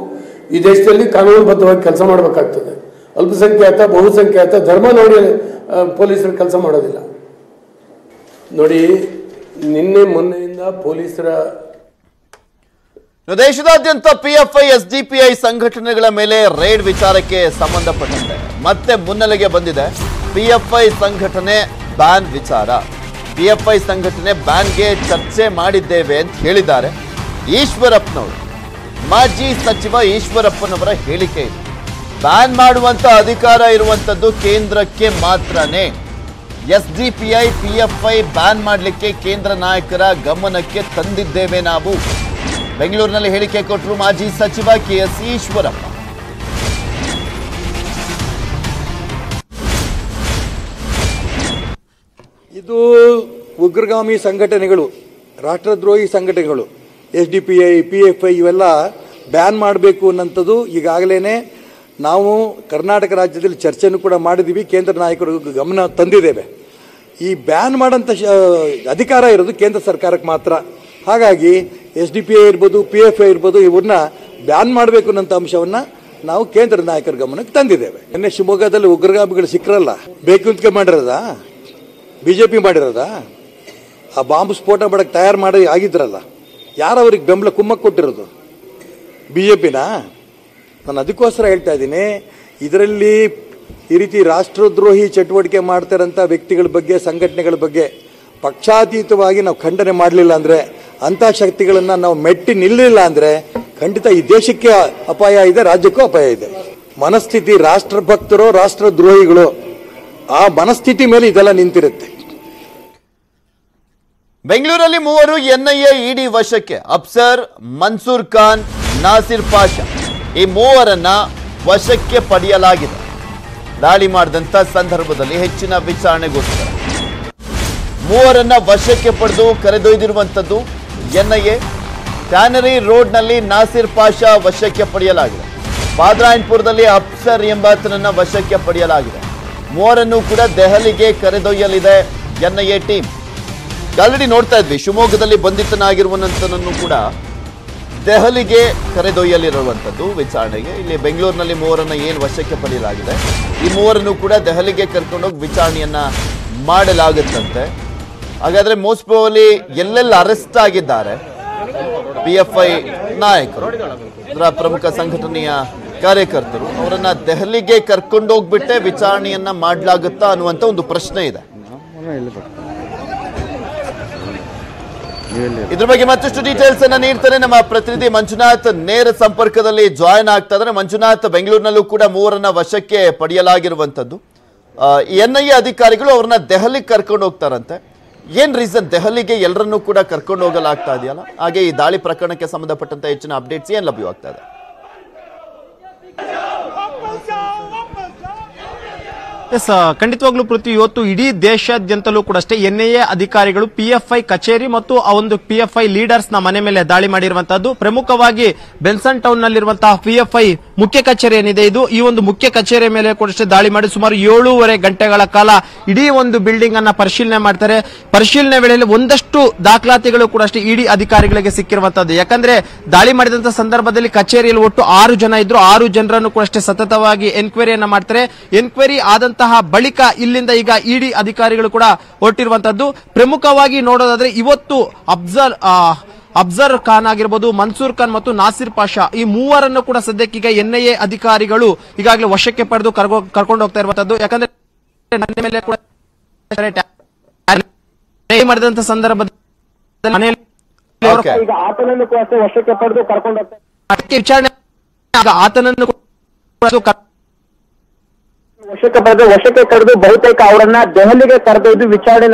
ಈ ದೇಶದಲ್ಲಿ ಕಾನೂನುಬದ್ಧವಾಗಿ ಕೆಲಸ ಮಾಡಬೇಕಾಗ್ತದೆ. ಅಲ್ಪಸಂಖ್ಯಾತ, ಬಹುಸಂಖ್ಯಾತ, ಧರ್ಮ ನೋಡಿ ಪೊಲೀಸರು ಕೆಲಸ ಮಾಡೋದಿಲ್ಲ. ನೋಡಿ, ನಿನ್ನೆ ಮೊನ್ನೆಯಿಂದ ಪೊಲೀಸರ ದೇಶದಾದ್ಯಂತ P F I S D P I ಸಂಘಟನೆಗಳ ಮೇಲೆ ರೇಡ್ ವಿಚಾರಕ್ಕೆ ಸಂಬಂಧಪಟ್ಟಂತೆ ಮತ್ತೆ ಮುನ್ನೆಲೆಗೆ ಬಂದಿದೆ ಪಿ ಎಫ್ ಐ ಸಂಘಟನೆ ಬ್ಯಾನ್ ವಿಚಾರ. ಪಿ ಎಫ್ ಐ ಸಂಘಟನೆ ಬ್ಯಾನ್ಗೆ ಚರ್ಚೆ ಮಾಡಿದ್ದೇವೆ ಅಂತ ಹೇಳಿದ್ದಾರೆ ಈಶ್ವರಪ್ಪನವರು. ಮಾಜಿ ಸಚಿವ ಈಶ್ವರಪ್ಪನವರ ಹೇಳಿಕೆ ಇದೆ, ಬ್ಯಾನ್ ಮಾಡುವಂಥ ಅಧಿಕಾರ ಇರುವಂಥದ್ದು ಕೇಂದ್ರಕ್ಕೆ ಮಾತ್ರನೇ. S D P I P F I ban ಮಾಡಲಿಕ್ಕೆ ಕೇಂದ್ರ ನಾಯಕರ ಗಮನಕ್ಕೆ ತಂದಿದ್ದೇವೆ ನಾವು. ಬೆಂಗಳೂರಿನಲ್ಲಿ ಹೇಳಿಕೆ ಕೊಟ್ಟರು ಮಾಜಿ ಸಚಿವ ಕೆ ಎಸ್ ಈಶ್ವರಪ್ಪ. ಇದು ಉಗ್ರಗಾಮಿ ಸಂಘಟನೆಗಳು, ರಾಷ್ಟ್ರದ್ರೋಹಿ ಸಂಘಟನೆಗಳು, S D P I P F I ಇವೆಲ್ಲ ಬ್ಯಾನ್ ಮಾಡಬೇಕು ಅನ್ನೋಂಥದ್ದು ಈಗಾಗಲೇ ನಾವು ಕರ್ನಾಟಕ ರಾಜ್ಯದಲ್ಲಿ ಚರ್ಚೆಯನ್ನು ಕೂಡ ಮಾಡಿದ್ದೀವಿ, ಕೇಂದ್ರ ನಾಯಕರಿಗೂ ಗಮನ ತಂದಿದ್ದೇವೆ. ಈ ಬ್ಯಾನ್ ಮಾಡೋಂಥ ಅಧಿಕಾರ ಇರೋದು ಕೇಂದ್ರ ಸರ್ಕಾರಕ್ಕೆ ಮಾತ್ರ. ಹಾಗಾಗಿ ಎಸ್ ಡಿ ಪಿ ಐ ಇರ್ಬೋದು, ಪಿ ಎಫ್ ಐ ಇರ್ಬೋದು, ಇವನ್ನ ಬ್ಯಾನ್ ಮಾಡಬೇಕು ಅನ್ನೋಂಥ ಅಂಶವನ್ನು ನಾವು ಕೇಂದ್ರ ನಾಯಕರ ಗಮನಕ್ಕೆ ತಂದಿದ್ದೇವೆ. ನಿನ್ನೆ ಶಿವಮೊಗ್ಗದಲ್ಲಿ ಉಗ್ರಗಾಮಿಗಳು ಸಿಕ್ಕರಲ್ಲ, ಬೇಕುಂತ್ಕೆ ಮಾಡಿರೋದಾ, ಬಿ ಜೆ ಪಿ ಮಾಡಿರೋದಾ, ಆ ಬಾಂಬ್ ಸ್ಫೋಟ ಮಾಡೋಕ್ಕೆ ತಯಾರು ಮಾಡಿ ಆಗಿದ್ರಲ್ಲ, ಯಾರು ಅವ್ರಿಗೆ ಬೆಂಬಲ ಕುಮ್ಮಕ್ಕೆ ಕೊಟ್ಟಿರೋದು? ಬಿ ಜೆ ಪಿನಾ? ನಾನು ಅದಕ್ಕೋಸ್ಕರ ಹೇಳ್ತಾ ಇದ್ದೀನಿ, ಇದರಲ್ಲಿ ಈ ರೀತಿ ರಾಷ್ಟ್ರದ್ರೋಹಿ ಚಟುವಟಿಕೆ ಮಾಡ್ತಿರೋಂಥ ವ್ಯಕ್ತಿಗಳ ಬಗ್ಗೆ, ಸಂಘಟನೆಗಳ ಬಗ್ಗೆ ಪಕ್ಷಾತೀತವಾಗಿ ನಾವು ಖಂಡನೆ ಮಾಡಲಿಲ್ಲ ಅಂದರೆ, ಅಂಥ ಶಕ್ತಿಗಳನ್ನು ನಾವು ಮೆಟ್ಟಿ ನಿಲ್ಲಲಿಲ್ಲ ಅಂದರೆ ಖಂಡಿತ ಈ ದೇಶಕ್ಕೆ ಅಪಾಯ ಇದೆ, ರಾಜ್ಯಕ್ಕೂ ಅಪಾಯ ಇದೆ. ಮನಸ್ಥಿತಿ ರಾಷ್ಟ್ರಭಕ್ತರು, ರಾಷ್ಟ್ರದ್ರೋಹಿಗಳು, ಆ ಮನಸ್ಥಿತಿ ಮೇಲೆ ಇದೆಲ್ಲ ನಿಂತಿರುತ್ತೆ. ಬೆಂಗಳೂರಲ್ಲಿ ಮೂವರು ಎನ್ ಐ ಎ ಇಡಿ ವಶಕ್ಕೆ. ಅಫ್ಸರ್, ಮನ್ಸೂರ್ ಖಾನ್, ನಾಸಿರ್ ಪಾಷಾ ಈ ಮೂವರನ್ನ ವಶಕ್ಕೆ ಪಡೆಯಲಾಗಿದೆ. ದಾಳಿ ಮಾಡಿದಂಥ ಸಂದರ್ಭದಲ್ಲಿ ಹೆಚ್ಚಿನ ವಿಚಾರಣೆಗೋಸ್ಕರ ಮೂವರನ್ನ ವಶಕ್ಕೆ ಪಡೆದು ಕರೆದೊಯ್ದಿರುವಂಥದ್ದು ಎನ್ ಐ ಎ. ಟ್ಯಾನರಿ ರೋಡ್ನಲ್ಲಿ ನಾಸಿರ್ ಪಾಷಾ ವಶಕ್ಕೆ ಪಡೆಯಲಾಗಿದೆ. ಪಾದ್ರಾಯನ್ಪುರದಲ್ಲಿ ಅಫ್ಸರ್ ಎಂಬಾತನನ್ನ ವಶಕ್ಕೆ ಪಡೆಯಲಾಗಿದೆ. ಮೂವರನ್ನು ಕೂಡ ದೆಹಲಿಗೆ ಕರೆದೊಯ್ಯಲಿದೆ N I A team. Already ನೋಡ್ತಾ ಇದ್ವಿ, ಶಿವಮೊಗ್ಗದಲ್ಲಿ ಬಂಧಿತನಾಗಿರುವಂತನನ್ನು ಕೂಡ ದೆಹಲಿಗೆ ಕರೆದೊಯ್ಯಲಿರುವಂಥದ್ದು ವಿಚಾರಣೆಗೆ. ಇಲ್ಲಿ ಬೆಂಗಳೂರಿನಲ್ಲಿ ಮೂವರನ್ನು ಏನು ವಶಕ್ಕೆ ಪಡೆಯಲಾಗಿದೆ, ಈ ಮೂವರನ್ನು ಕೂಡ ದೆಹಲಿಗೆ ಕರ್ಕೊಂಡೋಗಿ ವಿಚಾರಣೆಯನ್ನ ಮಾಡಲಾಗುತ್ತಂತೆ. ಹಾಗಾದ್ರೆ ಮೋಸ್ಪೋಲಿ ಎಲ್ಲೆಲ್ಲ ಅರೆಸ್ಟ್ ಆಗಿದ್ದಾರೆ ಪಿ ಎಫ್ ಐ ನಾಯಕರು, ಅದರ ಪ್ರಮುಖ ಸಂಘಟನೆಯ ಕಾರ್ಯಕರ್ತರು, ಅವರನ್ನ ದೆಹಲಿಗೆ ಕರ್ಕೊಂಡೋಗ್ಬಿಟ್ಟೆ ವಿಚಾರಣೆಯನ್ನ ಮಾಡಲಾಗುತ್ತಾ ಅನ್ನುವಂಥ ಒಂದು ಪ್ರಶ್ನೆ ಇದೆ. ಇದ್ರ ಬಗ್ಗೆ ಮತ್ತಷ್ಟು ಡೀಟೇಲ್ಸ್ ಅನ್ನ ನೀಡ್ತಾರೆ ನಮ್ಮ ಪ್ರತಿನಿಧಿ ಮಂಜುನಾಥ್. ನೇರ ಸಂಪರ್ಕದಲ್ಲಿ ಜಾಯಿನ್ ಆಗ್ತಾ ಇದ್ದಾರೆ ಮಂಜುನಾಥ್. ಬೆಂಗಳೂರಿನಲ್ಲೂ ಕೂಡ ಮೂವರನ್ನ ವಶಕ್ಕೆ ಪಡೆಯಲಾಗಿರುವಂತದ್ದು. ಎನ್ ಐ ಎ ಅಧಿಕಾರಿಗಳು ಅವ್ರನ್ನ ದೆಹಲಿಗೆ ಕರ್ಕೊಂಡು ಹೋಗ್ತಾರಂತೆ. ಏನ್ ರೀಸನ್ ದೆಹಲಿಗೆ ಎಲ್ಲರನ್ನೂ ಕೂಡ ಕರ್ಕೊಂಡು ಹೋಗಲಾಗ್ತಾ ಇದೆಯಲ್ಲ? ಹಾಗೆ ಈ ದಾಳಿ ಪ್ರಕರಣಕ್ಕೆ ಸಂಬಂಧಪಟ್ಟಂತ ಹೆಚ್ಚಿನ ಅಪ್ಡೇಟ್ಸ್ ಏನ್ ಲಭ್ಯವಾಗ್ತಾ ಇದೆ? ಎಸ್, ಖಂಡಿತವಾಗ್ಲೂ ಪ್ರತಿ ಇವತ್ತು ಇಡೀ ದೇಶಾದ್ಯಂತಲೂ ಕೂಡ ಅಷ್ಟೇ ಎನ್ ಐ ಎ ಅಧಿಕಾರಿಗಳು ಪಿ ಎಫ್ ಐ ಕಚೇರಿ ಮತ್ತು ಆ ಒಂದು ಪಿ ಎಫ್ ಐ ಲೀಡರ್ಸ್ ನ ಮನೆ ಮೇಲೆ ದಾಳಿ ಮಾಡಿರುವಂತಹದ್ದು. ಪ್ರಮುಖವಾಗಿ ಬೆನ್ಸನ್ ಟೌನ್ ನಲ್ಲಿರುವಂತಹ ಪಿ ಎಫ್ ಐ ಮುಖ್ಯ ಕಚೇರಿ ಏನಿದೆ ಇದು ಈ ಒಂದು ಮುಖ್ಯ ಕಚೇರಿ ಮೇಲೆ ಕೊಡಷ್ಟೇ ದಾಳಿ ಮಾಡಿ ಸುಮಾರು ಏಳು ಗಂಟೆ ಮೂವತ್ತು ಗಂಟೆಗಳ ಕಾಲ ಇಡಿ ಒಂದು ಬಿಲ್ಡಿಂಗ್ ಅನ್ನು ಪರಿಶೀಲನೆ ಮಾಡುತ್ತಾರೆ. ಪರಿಶೀಲನೆ ವೇಳೆಯಲ್ಲಿ ಒಂದಷ್ಟು ದಾಖಲಾತಿಗಳು ಕೂಡ ಅಷ್ಟೇ ಇಡಿ ಅಧಿಕಾರಿಗಳಿಗೆ ಸಿಕ್ಕಿರುವಂತದ್ದು. ಯಾಕಂದ್ರೆ ದಾಳಿ ಮಾಡಿದಂತ ಸಂದರ್ಭದಲ್ಲಿ ಕಚೇರಿಯಲ್ಲಿ ಒಟ್ಟು ಆರು ಜನ ಇದ್ರು. ಆರು ಜನರನ್ನು ಕೂಡ ಅಷ್ಟೇ ಸತತವಾಗಿ ಎನ್ಕ್ವೈರಿಯನ್ನು ಮಾಡ್ತಾರೆ. ಎನ್ಕ್ವೈರಿ ಆದಂತಹ ಬಳಿಕ ಇಲ್ಲಿಂದ ಈಗ ಇಡಿ ಅಧಿಕಾರಿಗಳು ಕೂಡ ಹೊರಟಿರುವಂತದ್ದು. ಪ್ರಮುಖವಾಗಿ ನೋಡೋದಾದ್ರೆ ಇವತ್ತು ಅಬ್ಸರ್ ಅಬ್ಸರ್ ಖಾನ್ ಆಗಿರಬಹುದು, ಮನ್ಸೂರ್ ಖಾನ್ ಮತ್ತು ನಾಸಿರ್ ಪಾಷಾ ಈ ಮೂವರನ್ನು ಕೂಡ ಸದ್ಯಕ್ಕೀಗ ಎನ್ಐಎ ಅಧಿಕಾರಿಗಳು ಈಗಾಗಲೇ ವಶಕ್ಕೆ ಪಡೆದು ಕರ್ಕೊಂಡು ಹೋಗ್ತಾ ಇರುವಂತದ್ದು. ಯಾಕಂದ್ರೆ ನನ್ನ ಮೇಲೆ ಕೂಡ ಮಾಡಿದಂತ ಸಂದರ್ಭದಲ್ಲಿ ಆತನನ್ನು ಕೂಡ ವಶಕ್ಕೆ ಪಡೆದು ಕರ್ಕೊಂಡು ಹೋಗ್ತಾರೆ. ಅದಕ್ಕೆ ವಿಚಾರಣೆ ಆತನನ್ನು ವಶಕ್ಕೆ ಪಡೆದು ವಶಕ್ಕೆ ಕರೆದು ಬಹುತೇಕ ಅವರನ್ನ ದೆಹಲಿಗೆ ಕರೆದೊಯ್ದು ವಿಚಾರಣೆ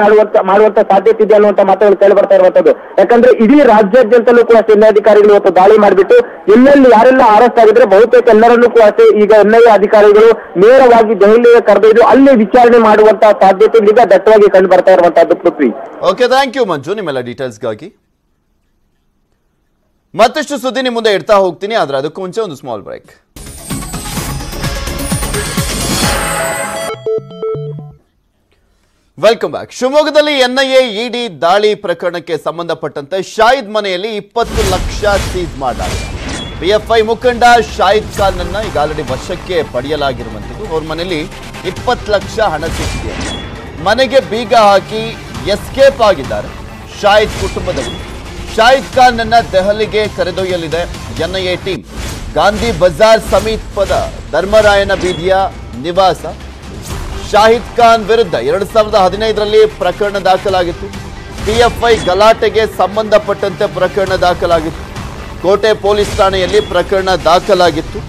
ಮಾಡುವಂತ ಸಾಧ್ಯತೆ ಇದೆ ಅನ್ನುವಂತ ಮಾತುಗಳು ಕೇಳಿ ಬರ್ತಾ ಇರುವಂತದ್ದು. ಯಾಕಂದ್ರೆ ಇಡೀ ರಾಜ್ಯಾದ್ಯಂತಲೂ ಕೂಡ ಎನ್ಐಎಧಿಕಾರಿಗಳು ಇವತ್ತು ದಾಳಿ ಮಾಡಿಬಿಟ್ಟು ಎಲ್ಲೆಲ್ಲಿ ಯಾರೆಲ್ಲ ಅರೆಸ್ಟ್ ಆಗಿದ್ರೆ ಬಹುತೇಕ ಎಲ್ಲರನ್ನೂ ಕೂಡ ಈಗ ಎನ್ಐಎ ಅಧಿಕಾರಿಗಳು ನೇರವಾಗಿ ದೆಹಲಿಗೆ ಕರೆದೊಯ್ದು ಅಲ್ಲಿ ವಿಚಾರಣೆ ಮಾಡುವಂತ ಸಾಧ್ಯತೆ ಈಗ ದಟ್ಟವಾಗಿ ಕಂಡು ಬರ್ತಾ ಇರುವಂತದ್ದು. Prithvi, okay, thank you Manju ನಿಮ್ಮೆಲ್ಲ ಡೀಟೇಲ್ಸ್ಗಾಗಿ. ಮತ್ತಷ್ಟು ಸುದ್ದಿ ನಿಮ್ಮ ಮುಂದೆ ಇಡ್ತಾ ಹೋಗ್ತೀನಿ, ಆದ್ರೆ ಅದಕ್ಕೂ ಮುಂಚೆ ಒಂದು ಸ್ಮಾಲ್ ಬ್ರೇಕ್. Welcome back. ಶಿವಮೊಗ್ಗದಲ್ಲಿ ಎನ್ಐಎ ಇಡಿ ದಾಳಿ ಪ್ರಕರಣಕ್ಕೆ ಸಂಬಂಧಪಟ್ಟಂತೆ ಶಾಹಿದ್ ಮನೆಯಲ್ಲಿ ಇಪ್ಪತ್ತು ಲಕ್ಷ ಸೀಜ್ ಮಾಡಲಾಗಿದೆ. ಪಿಎಫ್ಐ ಮುಖಂಡ ಶಾಹಿದ್ ಖಾನ್ ಅನ್ನ ಈಗ ಆಲ್ರೆಡಿ ವಶಕ್ಕೆ ಪಡೆಯಲಾಗಿರುವಂಥದ್ದು. ಅವ್ರ ಮನೆಯಲ್ಲಿ ಇಪ್ಪತ್ತು ಲಕ್ಷ ಹಣ ಸಿಕ್ಕಿದೆ. ಮನೆಗೆ ಬೀಗ ಹಾಕಿ ಎಸ್ಕೇಪ್ ಆಗಿದ್ದಾರೆ ಶಾಹಿದ್ ಕುಟುಂಬದವರು. ಶಾಹಿದ್ ಖಾನ್ ಅನ್ನ ದೆಹಲಿಗೆ ಕರೆದೊಯ್ಯಲಿದೆ ಎನ್ಐಎ ಟೀಮ್. ಗಾಂಧಿ ಬಜಾರ್ ಸಮೀಪದ ಧರ್ಮರಾಯನ ಬೀದಿಯ ನಿವಾಸ. ಶಾಹಿದ್ ಖಾನ್ ವಿರುದ್ಧ ಎರಡ್ ಸಾವಿರದ ಹದಿನೈದರಲ್ಲಿ ಪ್ರಕರಣ ದಾಖಲಾಗಿತ್ತು. ಪಿಎಫ್ಐ ಗಲಾಟೆಗೆ ಸಂಬಂಧಪಟ್ಟಂತೆ ಪ್ರಕರಣ ದಾಖಲಾಗಿತ್ತು. ಕೋಟೆ ಪೊಲೀಸ್ ಠಾಣೆಯಲ್ಲಿ ಪ್ರಕರಣ ದಾಖಲಾಗಿತ್ತು.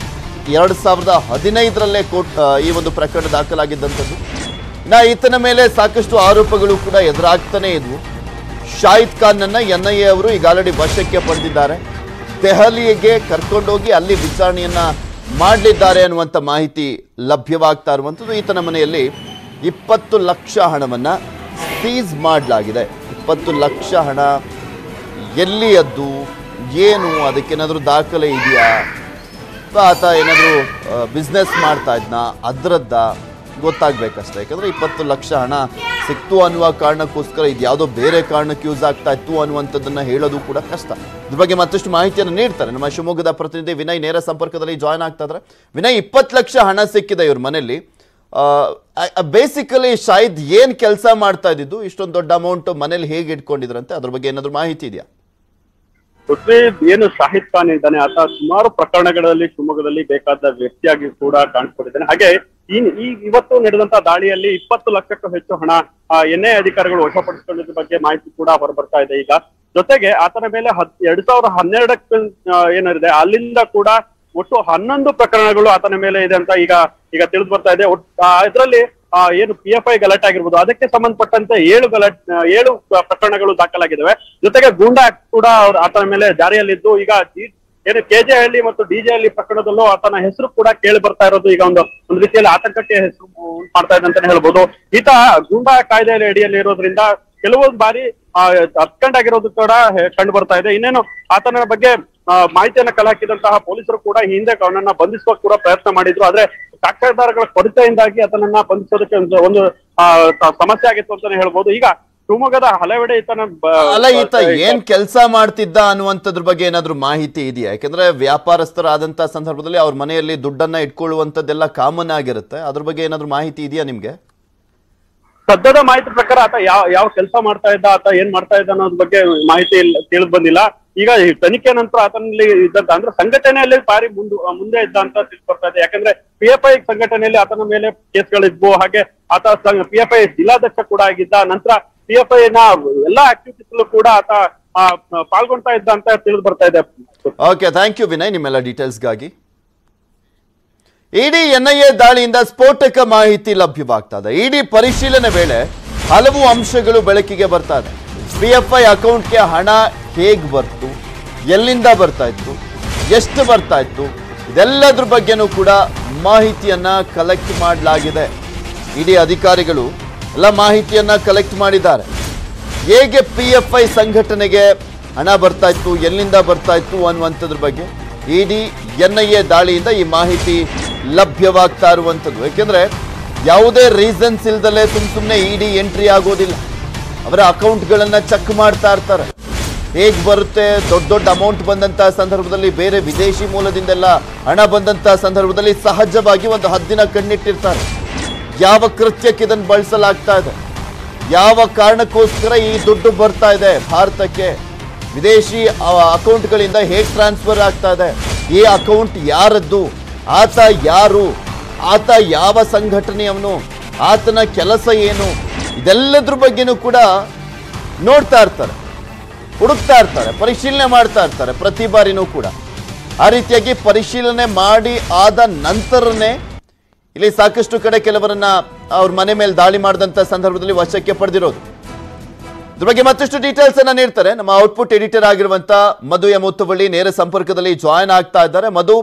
ಎರಡ್ ಸಾವಿರದ ಹದಿನೈದರಲ್ಲೇ ಕೋಟ್ ಈ ಒಂದು ಪ್ರಕರಣ ದಾಖಲಾಗಿದ್ದಂಥದ್ದು. ನಾ ಈತನ ಮೇಲೆ ಸಾಕಷ್ಟು ಆರೋಪಗಳು ಕೂಡ ಎದುರಾಗ್ತಾನೆ ಇದ್ವು. ಶಾಹಿದ್ ಖಾನ್ನನ್ನ ಎನ್ಐಎ ಅವರು ಈಗ ಆಲ್ರೆಡಿ ವಶಕ್ಕೆ ಪಡೆದಿದ್ದಾರೆ. ದೆಹಲಿಗೆ ಕರ್ಕೊಂಡೋಗಿ ಅಲ್ಲಿ ವಿಚಾರಣೆಯನ್ನ ಮಾಡಲಿದ್ದಾರೆ ಅನ್ನುವಂಥ ಮಾಹಿತಿ ಲಭ್ಯವಾಗ್ತಾ ಇರುವಂಥದ್ದು. ಈತನ ಮನೆಯಲ್ಲಿ ಇಪ್ಪತ್ತು ಲಕ್ಷ ಹಣವನ್ನು ಸೀಸ್ ಮಾಡಲಾಗಿದೆ. ಇಪ್ಪತ್ತು ಲಕ್ಷ ಹಣ ಎಲ್ಲಿಯದ್ದು, ಏನು, ಅದಕ್ಕೇನಾದರೂ ದಾಖಲೆ ಇದೆಯಾ, ಆತ ಏನಾದರೂ ಬಿಸ್ನೆಸ್ ಮಾಡ್ತಾ ಇದ್ನ, ಅದರದ್ದ ಗೊತ್ತಾಗಬೇಕಷ್ಟೇ. ಯಾಕಂದರೆ ಇಪ್ಪತ್ತು ಲಕ್ಷ ಹಣ ಸಿಕ್ತು ಅನ್ನುವ ಕಾರಣಕ್ಕೋಸ್ಕರ ಇದು ಯಾವುದೋ ಬೇರೆ ಕಾರಣಕ್ಕೆ ಯೂಸ್ ಆಗ್ತಾ ಇತ್ತು ಅನ್ನುವಂಥದ್ದನ್ನು ಹೇಳೋದು ಕೂಡ ಕಷ್ಟ. ಇದ್ರ ಬಗ್ಗೆ ಮತ್ತಷ್ಟು ಮಾಹಿತಿಯನ್ನು ನೀಡ್ತಾರೆ ನಮ್ಮ ಶಿವಮೊಗ್ಗದ ಪ್ರತಿನಿಧಿ ವಿನಯ್ ನೇರ ಸಂಪರ್ಕದಲ್ಲಿ ಜಾಯ್ನ್ ಆಗ್ತಾ ಇದ್ದಾರೆ. ವಿನಯ್, ಇಪ್ಪತ್ತು ಲಕ್ಷ ಹಣ ಸಿಕ್ಕಿದೆ ಇವ್ರ ಮನೆಯಲ್ಲಿ. ಬೇಸಿಕಲಿ ಶಾಹಿದ್ ಏನು ಕೆಲಸ ಮಾಡ್ತಾ ಇದ್ದಿದ್ದು, ಇಷ್ಟೊಂದು ದೊಡ್ಡ ಅಮೌಂಟ್ ಮನೇಲಿ ಹೇಗೆ ಇಟ್ಕೊಂಡಿದ್ರಂತೆ, ಅದ್ರ ಬಗ್ಗೆ ಏನಾದರೂ ಮಾಹಿತಿ ಇದೆಯಾ? ಏನು ಶಾಹಿದ್ ಖಾನ್ ಇದ್ದಾನೆ, ಆತ ಸುಮಾರು ಪ್ರಕರಣಗಳಲ್ಲಿ ಶಿವಮೊಗ್ಗದಲ್ಲಿ ಬೇಕಾದ ವ್ಯಕ್ತಿಯಾಗಿ ಕೂಡ ಕಾಣಿಸ್ಕೊಂಡಿದ್ದಾನೆ. ಹಾಗೆ ಈ ಇವತ್ತು ನಡೆದಂತ ದಾಳಿಯಲ್ಲಿ ಇಪ್ಪತ್ತು ಲಕ್ಷಕ್ಕೂ ಹೆಚ್ಚು ಹಣ ಎನ್ಐಎ ಅಧಿಕಾರಿಗಳು ವಶಪಡಿಸಿಕೊಂಡಿದ್ದ ಬಗ್ಗೆ ಮಾಹಿತಿ ಕೂಡ ಹೊರಬರ್ತಾ ಇದೆ. ಈಗ ಜೊತೆಗೆ ಆತನ ಮೇಲೆ ಹತ್ ಎರಡ್ ಸಾವಿರದ ಹನ್ನೆರಡಕ್ಕೆ ಏನಿದೆ ಅಲ್ಲಿಂದ ಕೂಡ ಒಟ್ಟು ಹನ್ನೊಂದು ಪ್ರಕರಣಗಳು ಆತನ ಮೇಲೆ ಇದೆ ಅಂತ ಈಗ ಈಗ ತಿಳಿದು ಬರ್ತಾ ಇದೆ. ಇದರಲ್ಲಿ ಏನು ಪಿ ಎಫ್ ಐ ಗಲಾಟೆ ಆಗಿರ್ಬೋದು, ಅದಕ್ಕೆ ಸಂಬಂಧಪಟ್ಟಂತೆ ಏಳು ಗಲಾಟೆ ಏಳು ಪ್ರಕರಣಗಳು ದಾಖಲಾಗಿದ್ದಾವೆ. ಜೊತೆಗೆ ಗೂಂಡಾ ಆಕ್ಟ್ ಕೂಡ ಆತನ ಮೇಲೆ ಜಾರಿಯಲ್ಲಿದ್ದು, ಈಗ ಏನು ಕೆಜೆ ಹಳ್ಳಿ ಮತ್ತು ಡಿಜೆ ಹಳ್ಳಿ ಪ್ರಕರಣದಲ್ಲೂ ಆತನ ಹೆಸರು ಕೂಡ ಕೇಳಿ ಬರ್ತಾ ಇರೋದು ಈಗ ಒಂದು ಒಂದು ರೀತಿಯಲ್ಲಿ ಆತಂಕಕ್ಕೆ ಹೆಸರು ಉಂಟು ಮಾಡ್ತಾ ಇದೆ ಅಂತಾನೆ ಹೇಳ್ಬೋದು. ಈತ ಗೂಂಡಾ ಕಾಯ್ದೆಯ ಅಡಿಯಲ್ಲಿ ಇರೋದ್ರಿಂದ ಕೆಲವೊಂದು ಬಾರಿ ಹತ್ಕೊಂಡಾಗಿರೋದು ಕೂಡ ಕಂಡು ಬರ್ತಾ ಇದೆ. ಇನ್ನೇನು ಆತನ ಬಗ್ಗೆ ಮಾಹಿತಿಯನ್ನ ಕಲೆ ಹಾಕಿದಂತಹ ಪೊಲೀಸರು ಕೂಡ ಹಿಂದೆ ಅವನನ್ನ ಬಂಧಿಸುವ ಕೂಡ ಪ್ರಯತ್ನ ಮಾಡಿದ್ರು. ಆದ್ರೆ ಸಾಕ್ಷ್ಯಾಧಾರಗಳ ಕೊರತೆಯಿಂದಾಗಿ ಆತನನ್ನ ಬಂಧಿಸೋದಕ್ಕೆ ಒಂದು ಒಂದು ಸಮಸ್ಯೆ ಆಗಿತ್ತು ಅಂತಾನೆ ಹೇಳ್ಬೋದು. ಈಗ ಶಿವಮೊಗ್ಗದ ಹಲವೆಡೆ ಈತನ ಅಲ್ಲ ಈತ ಏನ್ ಕೆಲಸ ಮಾಡ್ತಿದ್ದ ಅನ್ನುವಂಥದ್ರ ಬಗ್ಗೆ ಏನಾದ್ರೂ ಮಾಹಿತಿ ಇದೆಯಾ? ಯಾಕಂದ್ರೆ ವ್ಯಾಪಾರಸ್ಥರಾದಂತಹ ಸಂದರ್ಭದಲ್ಲಿ ಅವ್ರ ಮನೆಯಲ್ಲಿ ದುಡ್ಡನ್ನ ಇಟ್ಕೊಳ್ಳುವಂತದ್ದೆಲ್ಲ ಕಾಮನ್ ಆಗಿರುತ್ತೆ. ಅದ್ರ ಬಗ್ಗೆ ಏನಾದ್ರೂ ಮಾಹಿತಿ ಇದೆಯಾ ನಿಮ್ಗೆ? ಸದ್ಯದ ಮಾಹಿತಿ ಪ್ರಕಾರ ಆತ ಯಾವ ಯಾವ ಕೆಲಸ ಮಾಡ್ತಾ ಇದ್ದ, ಆತ ಏನ್ ಮಾಡ್ತಾ ಇದ್ದ ಅನ್ನೋದ್ರ ಬಗ್ಗೆ ಮಾಹಿತಿ ತಿಳಿದು ಬಂದಿಲ್ಲ. ಈಗ ತನಿಖೆ ನಂತರ ಆತನಲ್ಲಿ ಇದ್ದಂತ ಅಂದ್ರೆ ಸಂಘಟನೆಯಲ್ಲಿ ಬಾರಿ ಮುಂದೆ ಮುಂದೆ ಇದ್ದ ಅಂತ ತಿಳಿದು ಬರ್ತಾ ಇದೆ. ಯಾಕಂದ್ರೆ ಪಿಎಫ್ಐ ಸಂಘಟನೆಯಲ್ಲಿ ಆತನ ಮೇಲೆ ಕೇಸ್ಗಳಿದ್ವು. ಹಾಗೆ ಆತ ಪಿಎಫ್ಐ ಜಿಲ್ಲಾಧ್ಯಕ್ಷ ಕೂಡ ಆಗಿದ್ದ. ನಂತರ ಪಿಎಫ್ಐ ನ ಎಲ್ಲಾ ಆಕ್ಟಿವಿಟೀಸ್ಲೂ ಕೂಡ ಆತ ಪಾಲ್ಗೊಳ್ತಾ ಇದ್ದ ಅಂತ ತಿಳಿದು ಬರ್ತಾ ಇದೆ. ಓಕೆ, ಥ್ಯಾಂಕ್ ಯು ವಿನಯ್ ನಿಮ್ಮೆಲ್ಲ ಡೀಟೇಲ್ಸ್ಗಾಗಿ. ಇಡಿ ಎನ್ಐಎ ದಾಳಿಯಿಂದ ಸ್ಫೋಟಕ ಮಾಹಿತಿ ಲಭ್ಯವಾಗ್ತಾ ಇದೆ. ಇಡಿ ಪರಿಶೀಲನೆ ವೇಳೆ ಹಲವು ಅಂಶಗಳು ಬೆಳಕಿಗೆ ಬರ್ತಾ ಇದೆ. ಪಿಎಫ್ಐ ಅಕೌಂಟ್ಗೆ ಹಣ ಹೇಗೆ ಬರ್ತು, ಎಲ್ಲಿಂದ ಬರ್ತಾ ಇತ್ತು, ಎಷ್ಟು ಬರ್ತಾ ಇತ್ತು, ಇದೆಲ್ಲದ್ರ ಬಗ್ಗೆನೂ ಕೂಡ ಮಾಹಿತಿಯನ್ನ ಕಲೆಕ್ಟ್ ಮಾಡಲಾಗಿದೆ. ಇಡಿ ಅಧಿಕಾರಿಗಳು ಎಲ್ಲ ಮಾಹಿತಿಯನ್ನ ಕಲೆಕ್ಟ್ ಮಾಡಿದ್ದಾರೆ. ಹೇಗೆ ಪಿಎಫ್ಐ ಸಂಘಟನೆಗೆ ಹಣ ಬರ್ತಾ ಇತ್ತು, ಎಲ್ಲಿಂದ ಬರ್ತಾ ಇತ್ತು ಅನ್ನುವಂಥದ್ರ ಬಗ್ಗೆ ಇಡಿ ಎನ್ಐಎ ದಾಳಿಯಿಂದ ಈ ಮಾಹಿತಿ ಲಭ್ಯವಾಗ್ತಾ ಇರುವಂತದ್ದು. ಏಕೆಂದ್ರೆ ಯಾವುದೇ ರೀಸನ್ಸ್ ಇಲ್ಲದಲೇ ಸುಮ್ ಸುಮ್ಮನೆ ಇಡಿ ಎಂಟ್ರಿ ಆಗೋದಿಲ್ಲ, ಅವರ ಅಕೌಂಟ್ಗಳನ್ನು ಚೆಕ್ ಮಾಡ್ತಾ ಇರ್ತಾರೆ. ಹೇಗೆ ಬರುತ್ತೆ, ದೊಡ್ಡ ದೊಡ್ಡ ಅಮೌಂಟ್ ಬಂದಂತ ಸಂದರ್ಭದಲ್ಲಿ, ಬೇರೆ ವಿದೇಶಿ ಮೂಲದಿಂದೆಲ್ಲ ಹಣ ಬಂದಂತ ಸಂದರ್ಭದಲ್ಲಿ ಸಹಜವಾಗಿ ಒಂದು ಹದ್ದಿನ ಕಣ್ಣಿಟ್ಟಿರ್ತಾರೆ. ಯಾವ ಕೃತ್ಯಕ್ಕೆ ಇದನ್ನು ಬಳಸಲಾಗ್ತಾ ಇದೆ, ಯಾವ ಕಾರಣಕ್ಕೋಸ್ಕರ ಈ ದುಡ್ಡು ಬರ್ತಾ ಇದೆ ಭಾರತಕ್ಕೆ, ವಿದೇಶಿ ಅಕೌಂಟ್ಗಳಿಂದ ಹೇಗೆ ಟ್ರಾನ್ಸ್ಫರ್ ಆಗ್ತಾ ಇದೆ, ಈ ಅಕೌಂಟ್ ಯಾರದ್ದು, ಆತ ಯಾರು, ಆತ ಯಾವ ಸಂಘಟನೆಯವನು, ಆತನ ಕೆಲಸ ಏನು, ಇದೆಲ್ಲದ್ರ ಬಗ್ಗೆನೂ ಕೂಡ ನೋಡ್ತಾ ಇರ್ತಾರೆ, ಹುಡುಕ್ತಾ ಇರ್ತಾರೆ, ಪರಿಶೀಲನೆ ಮಾಡ್ತಾ ಇರ್ತಾರೆ ಪ್ರತಿ ಬಾರಿನೂ ಕೂಡ. ಆ ರೀತಿಯಾಗಿ ಪರಿಶೀಲನೆ ಮಾಡಿ ಆದ ನಂತರನೇ ಇಲ್ಲಿ ಸಾಕಷ್ಟು ಕಡೆ ಕೆಲವರನ್ನ ಅವ್ರ ಮನೆ ಮೇಲೆ ದಾಳಿ ಮಾಡಿದಂಥ ಸಂದರ್ಭದಲ್ಲಿ ವಶಕ್ಕೆ ಪಡೆದಿರೋದು. ಇದ್ರ ಬಗ್ಗೆ ಮತ್ತಷ್ಟು ಡೀಟೇಲ್ಸ್ ಅನ್ನ ನೀಡ್ತಾರೆ ನಮ್ಮ ಔಟ್ಪುಟ್ ಎಡಿಟರ್ ಆಗಿರುವಂತ ಮಧು ಯಮುತ್ತವಳ್ಳಿ. ನೇರ ಸಂಪರ್ಕದಲ್ಲಿ ಜಾಯಿನ್ ಆಗ್ತಾ ಇದ್ದಾರೆ. ಮಧು,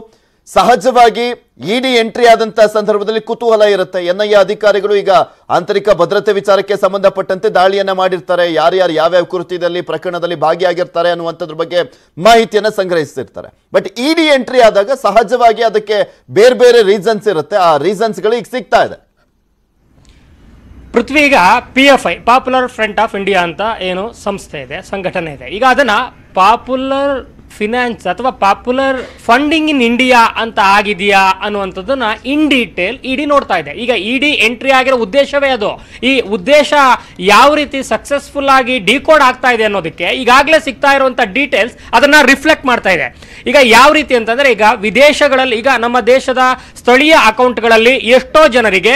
ಸಹಜವಾಗಿ ಇಡಿ ಎಂಟ್ರಿ ಆದಂತಹ ಸಂದರ್ಭದಲ್ಲಿ ಕುತೂಹಲ ಇರುತ್ತೆ. ಎನ್ಐಎ ಅಧಿಕಾರಿಗಳು ಈಗ ಆಂತರಿಕ ಭದ್ರತೆ ವಿಚಾರಕ್ಕೆ ಸಂಬಂಧಪಟ್ಟಂತೆ ದಾಳಿಯನ್ನ ಮಾಡಿರ್ತಾರೆ, ಯಾರ್ಯಾರು ಯಾವ್ಯಾವ ಕೃತ್ಯದಲ್ಲಿ ಪ್ರಕರಣದಲ್ಲಿ ಭಾಗಿಯಾಗಿರ್ತಾರೆ ಅನ್ನುವಂಥದ್ರ ಬಗ್ಗೆ ಮಾಹಿತಿಯನ್ನ ಸಂಗ್ರಹಿಸ್ತಿರ್ತಾರೆ. ಬಟ್ ಇಡಿ ಎಂಟ್ರಿ ಆದಾಗ ಸಹಜವಾಗಿ ಅದಕ್ಕೆ ಬೇರೆ ಬೇರೆ ರೀಸನ್ಸ್ ಇರುತ್ತೆ. ಆ ರೀಸನ್ಸ್ಗಳು ಈಗ ಸಿಗ್ತಾ ಇದೆ. ಪೃಥ್ವಿ, ಈಗ P F I popular front of India ಅಂತ ಏನು ಸಂಸ್ಥೆ ಇದೆ, ಸಂಘಟನೆ ಇದೆ, ಈಗ ಅದನ್ನ ಪಾಪ್ಯುಲರ್ ಫಿನಾನ್ಸ್ ಅಥವಾ ಪಾಪ್ಯುಲರ್ ಫಂಡಿಂಗ್ ಇನ್ ಇಂಡಿಯಾ ಅಂತ ಆಗಿದೆಯಾ ಅನ್ನುವಂಥದ್ದನ್ನ ಇನ್ ಡೀಟೇಲ್ ಇಡಿ ನೋಡ್ತಾ ಇದೆ. ಈಗ ಇಡಿ ಎಂಟ್ರಿ ಆಗಿರೋ ಉದ್ದೇಶವೇ ಅದು. ಈ ಉದ್ದೇಶ ಯಾವ ರೀತಿ ಸಕ್ಸಸ್ಫುಲ್ ಆಗಿ ಡಿಕೋಡ್ ಆಗ್ತಾ ಇದೆ ಅನ್ನೋದಕ್ಕೆ ಈಗಾಗಲೇ ಸಿಗ್ತಾ ಇರುವಂಥ ಡೀಟೇಲ್ಸ್ ಅದನ್ನ ರಿಫ್ಲೆಕ್ಟ್ ಮಾಡ್ತಾ ಇದೆ. ಈಗ ಯಾವ ರೀತಿ ಅಂತಂದ್ರೆ, ಈಗ ವಿದೇಶಗಳಲ್ಲಿ, ಈಗ ನಮ್ಮ ದೇಶದ ಸ್ಥಳೀಯ ಅಕೌಂಟ್ಗಳಲ್ಲಿ ಎಷ್ಟೋ ಜನರಿಗೆ